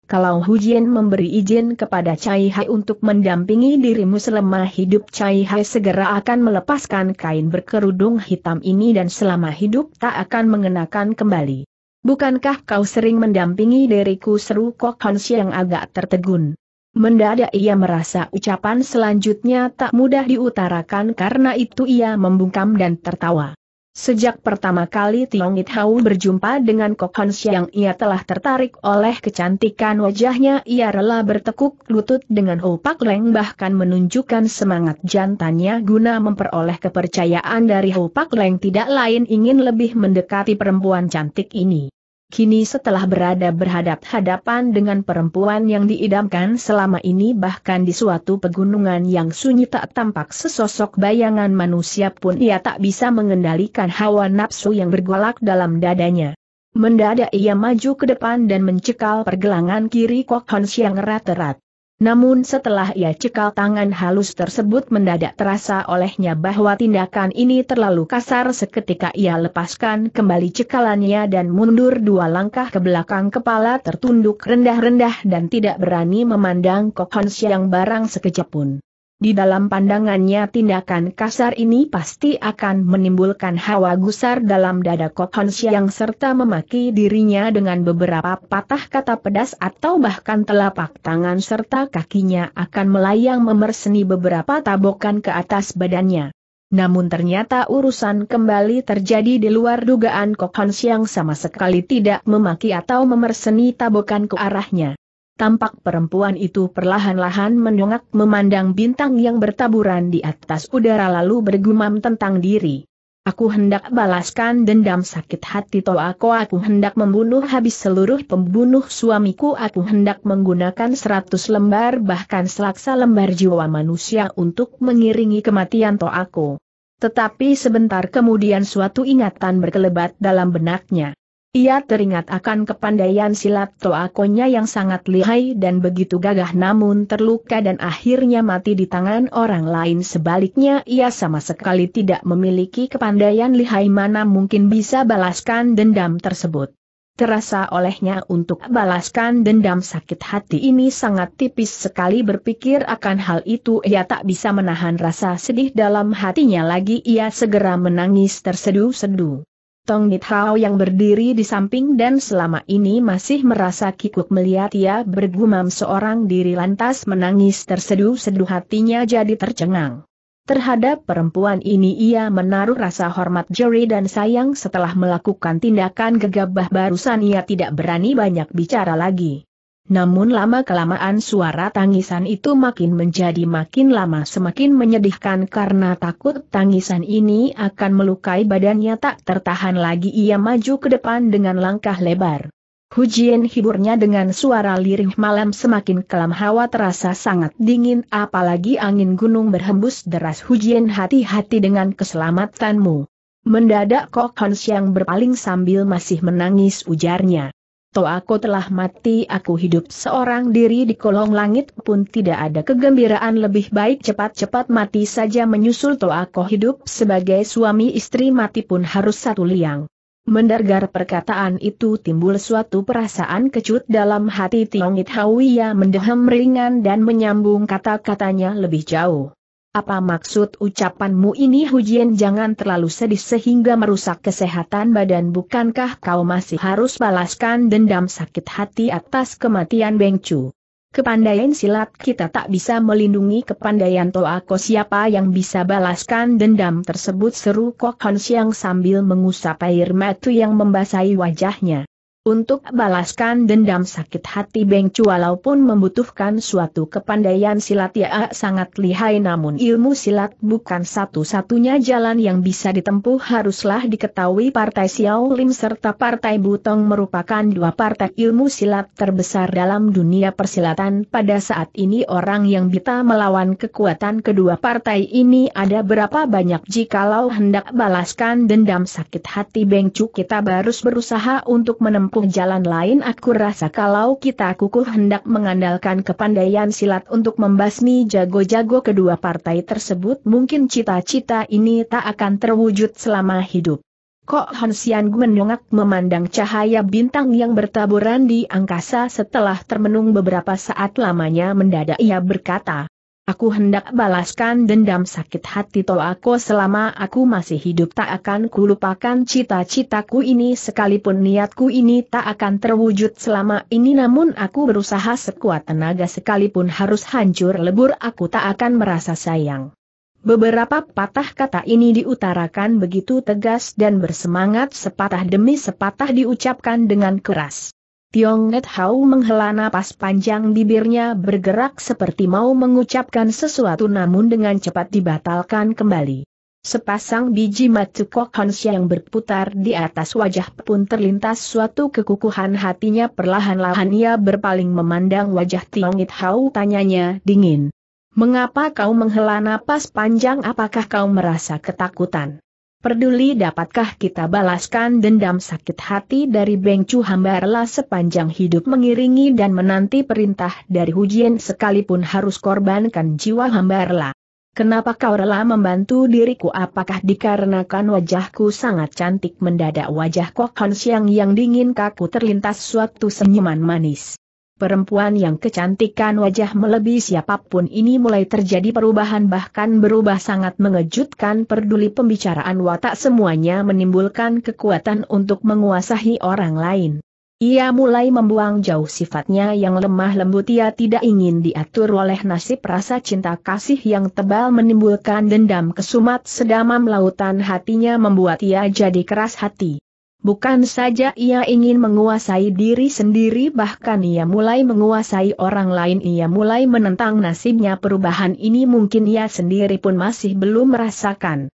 Kalau Hujian memberi izin kepada Cai Hai untuk mendampingi dirimu selama hidup, Cai Hai segera akan melepaskan kain berkerudung hitam ini dan selama hidup tak akan mengenakan kembali. Bukankah kau sering mendampingi diriku? Seru Kok Hans yang agak tertegun. Mendadak ia merasa ucapan selanjutnya tak mudah diutarakan, karena itu ia membungkam dan tertawa. Sejak pertama kali Tiong It Hau berjumpa dengan Kok Hans yang ia telah tertarik oleh kecantikan wajahnya, ia rela bertekuk lutut dengan Hopak Leng, bahkan menunjukkan semangat jantannya guna memperoleh kepercayaan dari Hopak Leng, tidak lain ingin lebih mendekati perempuan cantik ini. Kini setelah berada berhadap-hadapan dengan perempuan yang diidamkan selama ini, bahkan di suatu pegunungan yang sunyi tak tampak sesosok bayangan manusia pun ia tak bisa mengendalikan hawa nafsu yang bergolak dalam dadanya. Mendadak ia maju ke depan dan mencekal pergelangan kiri Kok Hans yang erat-erat. Namun setelah ia cekal tangan halus tersebut, mendadak terasa olehnya bahwa tindakan ini terlalu kasar. Seketika ia lepaskan kembali cekalannya dan mundur dua langkah ke belakang, kepala tertunduk rendah-rendah dan tidak berani memandang Kok Hans yang barang sekejap pun. Di dalam pandangannya tindakan kasar ini pasti akan menimbulkan hawa gusar dalam dada Kok Hon Siang serta memaki dirinya dengan beberapa patah kata pedas atau bahkan telapak tangan serta kakinya akan melayang memerseni beberapa tabokan ke atas badannya. Namun ternyata urusan kembali terjadi di luar dugaan. Kok Hon Siang sama sekali tidak memaki atau memerseni tabokan ke arahnya. Tampak perempuan itu perlahan-lahan mendongak memandang bintang yang bertaburan di atas udara lalu bergumam tentang diri. Aku hendak balaskan dendam sakit hati Toako, aku hendak membunuh habis seluruh pembunuh suamiku, aku hendak menggunakan 100 lembar bahkan selaksa lembar jiwa manusia untuk mengiringi kematian Toako. Tetapi sebentar kemudian suatu ingatan berkelebat dalam benaknya. Ia teringat akan kepandaian silat Toakonya yang sangat lihai dan begitu gagah namun terluka dan akhirnya mati di tangan orang lain. Sebaliknya ia sama sekali tidak memiliki kepandaian lihai, mana mungkin bisa balaskan dendam tersebut. Terasa olehnya untuk balaskan dendam sakit hati ini sangat tipis sekali. Berpikir akan hal itu ia tak bisa menahan rasa sedih dalam hatinya lagi, ia segera menangis terseduh-seduh. Tong Nithao yang berdiri di samping dan selama ini masih merasa kikuk melihat ia bergumam seorang diri lantas menangis terseduh-seduh, hatinya jadi tercengang. Terhadap perempuan ini ia menaruh rasa hormat jeri dan sayang. Setelah melakukan tindakan gegabah barusan ia tidak berani banyak bicara lagi. Namun lama-kelamaan suara tangisan itu makin menjadi makin lama semakin menyedihkan karena takut tangisan ini akan melukai badannya. Tak tertahan lagi ia maju ke depan dengan langkah lebar. Hujian hiburnya dengan suara lirih malam semakin kelam, hawa terasa sangat dingin apalagi angin gunung berhembus deras. Hujian, hati-hati dengan keselamatanmu. Mendadak Kok Hon Siang berpaling sambil masih menangis, ujarnya. Toako telah mati, aku hidup seorang diri di kolong langit pun tidak ada kegembiraan, lebih baik cepat-cepat mati saja. Menyusul Toako hidup sebagai suami istri, mati pun harus satu liang. Mendengar perkataan itu timbul suatu perasaan kecut dalam hati Tiong Ithawiya, mendehem ringan dan menyambung kata-katanya lebih jauh. Apa maksud ucapanmu ini Hujian? Jangan terlalu sedih sehingga merusak kesehatan badan. Bukankah kau masih harus balaskan dendam sakit hati atas kematian Beng Cu? Kepandaian silat kita tak bisa melindungi kepandaian Toako. Siapa yang bisa balaskan dendam tersebut? Seru Kok Hon Siang sambil mengusap air mata yang membasahi wajahnya. Untuk balaskan dendam sakit hati Beng Cu walaupun membutuhkan suatu kepandaian silat yang sangat lihai, namun ilmu silat bukan satu-satunya jalan yang bisa ditempuh. Haruslah diketahui Partai Xiao Lim serta Partai Butong merupakan dua partai ilmu silat terbesar dalam dunia persilatan pada saat ini. Orang yang bisa melawan kekuatan kedua partai ini ada berapa banyak? Jikalau hendak balaskan dendam sakit hati Beng Cu kita harus berusaha untuk menempuh jalan lain. Aku rasa kalau kita kukuh hendak mengandalkan kepandaian silat untuk membasmi jago-jago kedua partai tersebut, mungkin cita-cita ini tak akan terwujud selama hidup. Kok Hon Siang mendongak memandang cahaya bintang yang bertaburan di angkasa. Setelah termenung beberapa saat lamanya mendadak ia berkata, aku hendak balaskan dendam sakit hati Toako. Selama aku masih hidup tak akan kulupakan cita-citaku ini, sekalipun niatku ini tak akan terwujud selama ini. Namun aku berusaha sekuat tenaga, sekalipun harus hancur lebur aku tak akan merasa sayang. Beberapa patah kata ini diutarakan begitu tegas dan bersemangat, sepatah demi sepatah diucapkan dengan keras. Tiong Nethao menghela napas panjang, bibirnya bergerak seperti mau mengucapkan sesuatu namun dengan cepat dibatalkan kembali. Sepasang biji mata Kok Hon Siang berputar di atas wajah pun terlintas suatu kekukuhan hatinya. Perlahan-lahan ia berpaling memandang wajah Tiong Nethao, tanyanya dingin. Mengapa kau menghela napas panjang? Apakah kau merasa ketakutan? Peduli dapatkah kita balaskan dendam sakit hati dari Beng Cu? Hambalah sepanjang hidup mengiringi dan menanti perintah dari Hujian, sekalipun harus korbankan jiwa hambalah. Kenapa kau rela membantu diriku? Apakah dikarenakan wajahku sangat cantik? Mendadak wajah Kok Hon Siang yang dingin kaku terlintas suatu senyuman manis. Perempuan yang kecantikan wajah melebihi siapapun ini mulai terjadi perubahan, bahkan berubah sangat mengejutkan. Peduli pembicaraan watak semuanya menimbulkan kekuatan untuk menguasai orang lain. Ia mulai membuang jauh sifatnya yang lemah lembut. Ia tidak ingin diatur oleh nasib. Rasa cinta kasih yang tebal menimbulkan dendam kesumat sedamam lautan hatinya, membuat ia jadi keras hati. Bukan saja ia ingin menguasai diri sendiri, bahkan ia mulai menguasai orang lain. Ia mulai menentang nasibnya. Perubahan ini mungkin ia sendiri pun masih belum merasakan.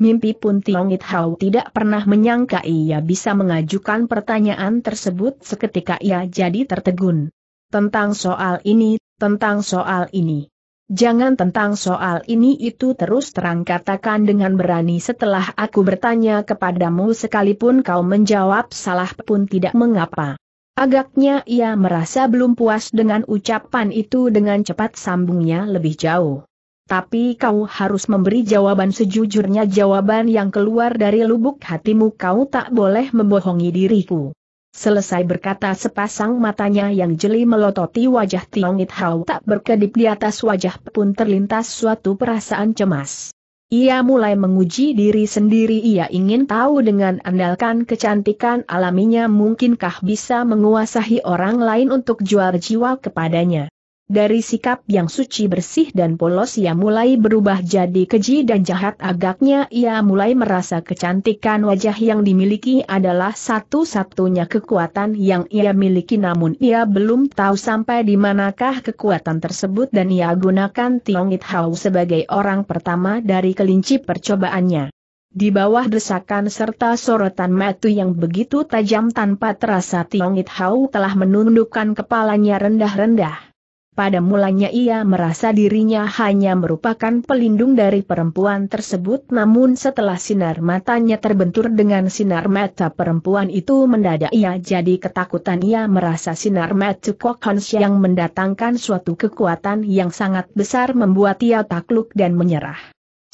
Mimpi pun Tiong It Hau tidak pernah menyangka ia bisa mengajukan pertanyaan tersebut. Seketika ia jadi tertegun. Tentang soal ini, tentang soal ini. Jangan tentang soal ini itu, terus terang katakan dengan berani. Setelah aku bertanya kepadamu, sekalipun kau menjawab salah pun tidak mengapa. Agaknya ia merasa belum puas dengan ucapan itu. Dengan cepat sambungnya lebih jauh. Tapi kau harus memberi jawaban sejujurnya, jawaban yang keluar dari lubuk hatimu. Kau tak boleh membohongi diriku. Selesai berkata, sepasang matanya yang jeli melototi wajah Tiong It Hau tak berkedip. Di atas wajah pun terlintas suatu perasaan cemas. Ia mulai menguji diri sendiri. Ia ingin tahu, dengan andalkan kecantikan alaminya, mungkinkah bisa menguasai orang lain untuk jual jiwa kepadanya. Dari sikap yang suci bersih dan polos ia mulai berubah jadi keji dan jahat. Agaknya ia mulai merasa kecantikan wajah yang dimiliki adalah satu-satunya kekuatan yang ia miliki, namun ia belum tahu sampai di manakah kekuatan tersebut, dan ia gunakan Tiong It Hau sebagai orang pertama dari kelinci percobaannya. Di bawah desakan serta sorotan mata yang begitu tajam, tanpa terasa Tiong It Hau telah menundukkan kepalanya rendah-rendah. Pada mulanya ia merasa dirinya hanya merupakan pelindung dari perempuan tersebut, namun setelah sinar matanya terbentur dengan sinar mata perempuan itu, mendadak ia jadi ketakutan. Ia merasa sinar mata Kok Hans yang mendatangkan suatu kekuatan yang sangat besar, membuat ia takluk dan menyerah.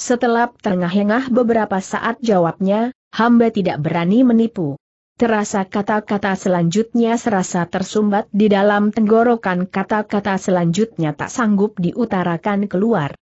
Setelah terengah-engah beberapa saat, jawabnya, "Hamba tidak berani menipu." Terasa kata-kata selanjutnya serasa tersumbat di dalam tenggorokan. Kata-kata selanjutnya tak sanggup diutarakan keluar.